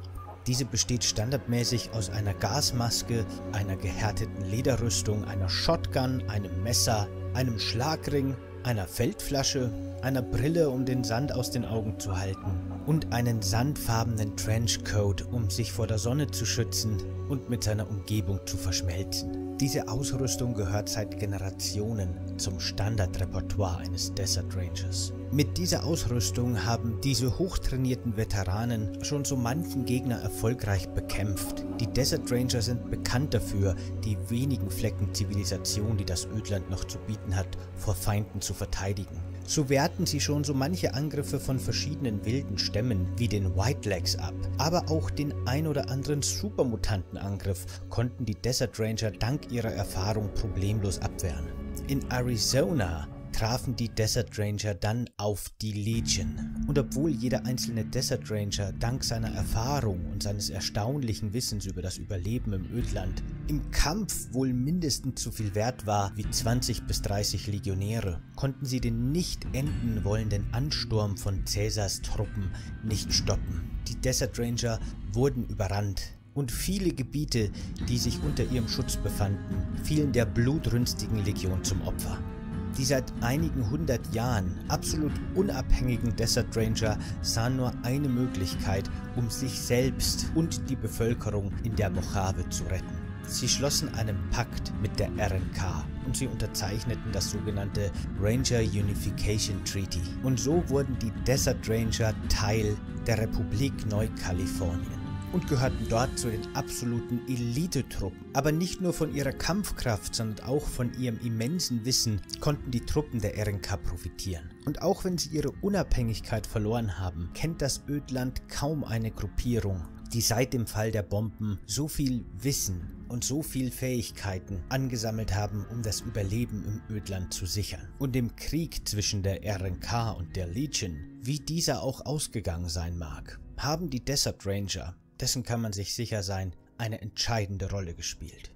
Diese besteht standardmäßig aus einer Gasmaske, einer gehärteten Lederrüstung, einer Shotgun, einem Messer, einem Schlagring, einer Feldflasche, einer Brille, um den Sand aus den Augen zu halten und einen sandfarbenen Trenchcoat, um sich vor der Sonne zu schützen und mit seiner Umgebung zu verschmelzen. Diese Ausrüstung gehört seit Generationen zum Standardrepertoire eines Desert Rangers. Mit dieser Ausrüstung haben diese hochtrainierten Veteranen schon so manchen Gegner erfolgreich bekämpft. Die Desert Ranger sind bekannt dafür, die wenigen Flecken Zivilisation, die das Ödland noch zu bieten hat, vor Feinden zu verteidigen. So wehrten sie schon so manche Angriffe von verschiedenen wilden Stämmen wie den Whitelegs ab, aber auch den ein oder anderen Supermutantenangriff konnten die Desert Ranger dank ihrer Erfahrung problemlos abwehren. In Arizona trafen die Desert Ranger dann auf die Legion. Und obwohl jeder einzelne Desert Ranger dank seiner Erfahrung und seines erstaunlichen Wissens über das Überleben im Ödland im Kampf wohl mindestens so viel wert war wie 20 bis 30 Legionäre, konnten sie den nicht enden wollenden Ansturm von Caesars Truppen nicht stoppen. Die Desert Ranger wurden überrannt. Und viele Gebiete, die sich unter ihrem Schutz befanden, fielen der blutrünstigen Legion zum Opfer. Die seit einigen hundert Jahren absolut unabhängigen Desert Ranger sahen nur eine Möglichkeit, um sich selbst und die Bevölkerung in der Mojave zu retten. Sie schlossen einen Pakt mit der RNK und sie unterzeichneten das sogenannte Ranger Unification Treaty. Und so wurden die Desert Ranger Teil der Republik Neukalifornien und gehörten dort zu den absoluten Elite-Truppen. Aber nicht nur von ihrer Kampfkraft, sondern auch von ihrem immensen Wissen konnten die Truppen der RNK profitieren. Und auch wenn sie ihre Unabhängigkeit verloren haben, kennt das Ödland kaum eine Gruppierung, die seit dem Fall der Bomben so viel Wissen und so viel Fähigkeiten angesammelt haben, um das Überleben im Ödland zu sichern. Und im Krieg zwischen der RNK und der Legion, wie dieser auch ausgegangen sein mag, haben die Desert Ranger, dessen kann man sich sicher sein, eine entscheidende Rolle gespielt.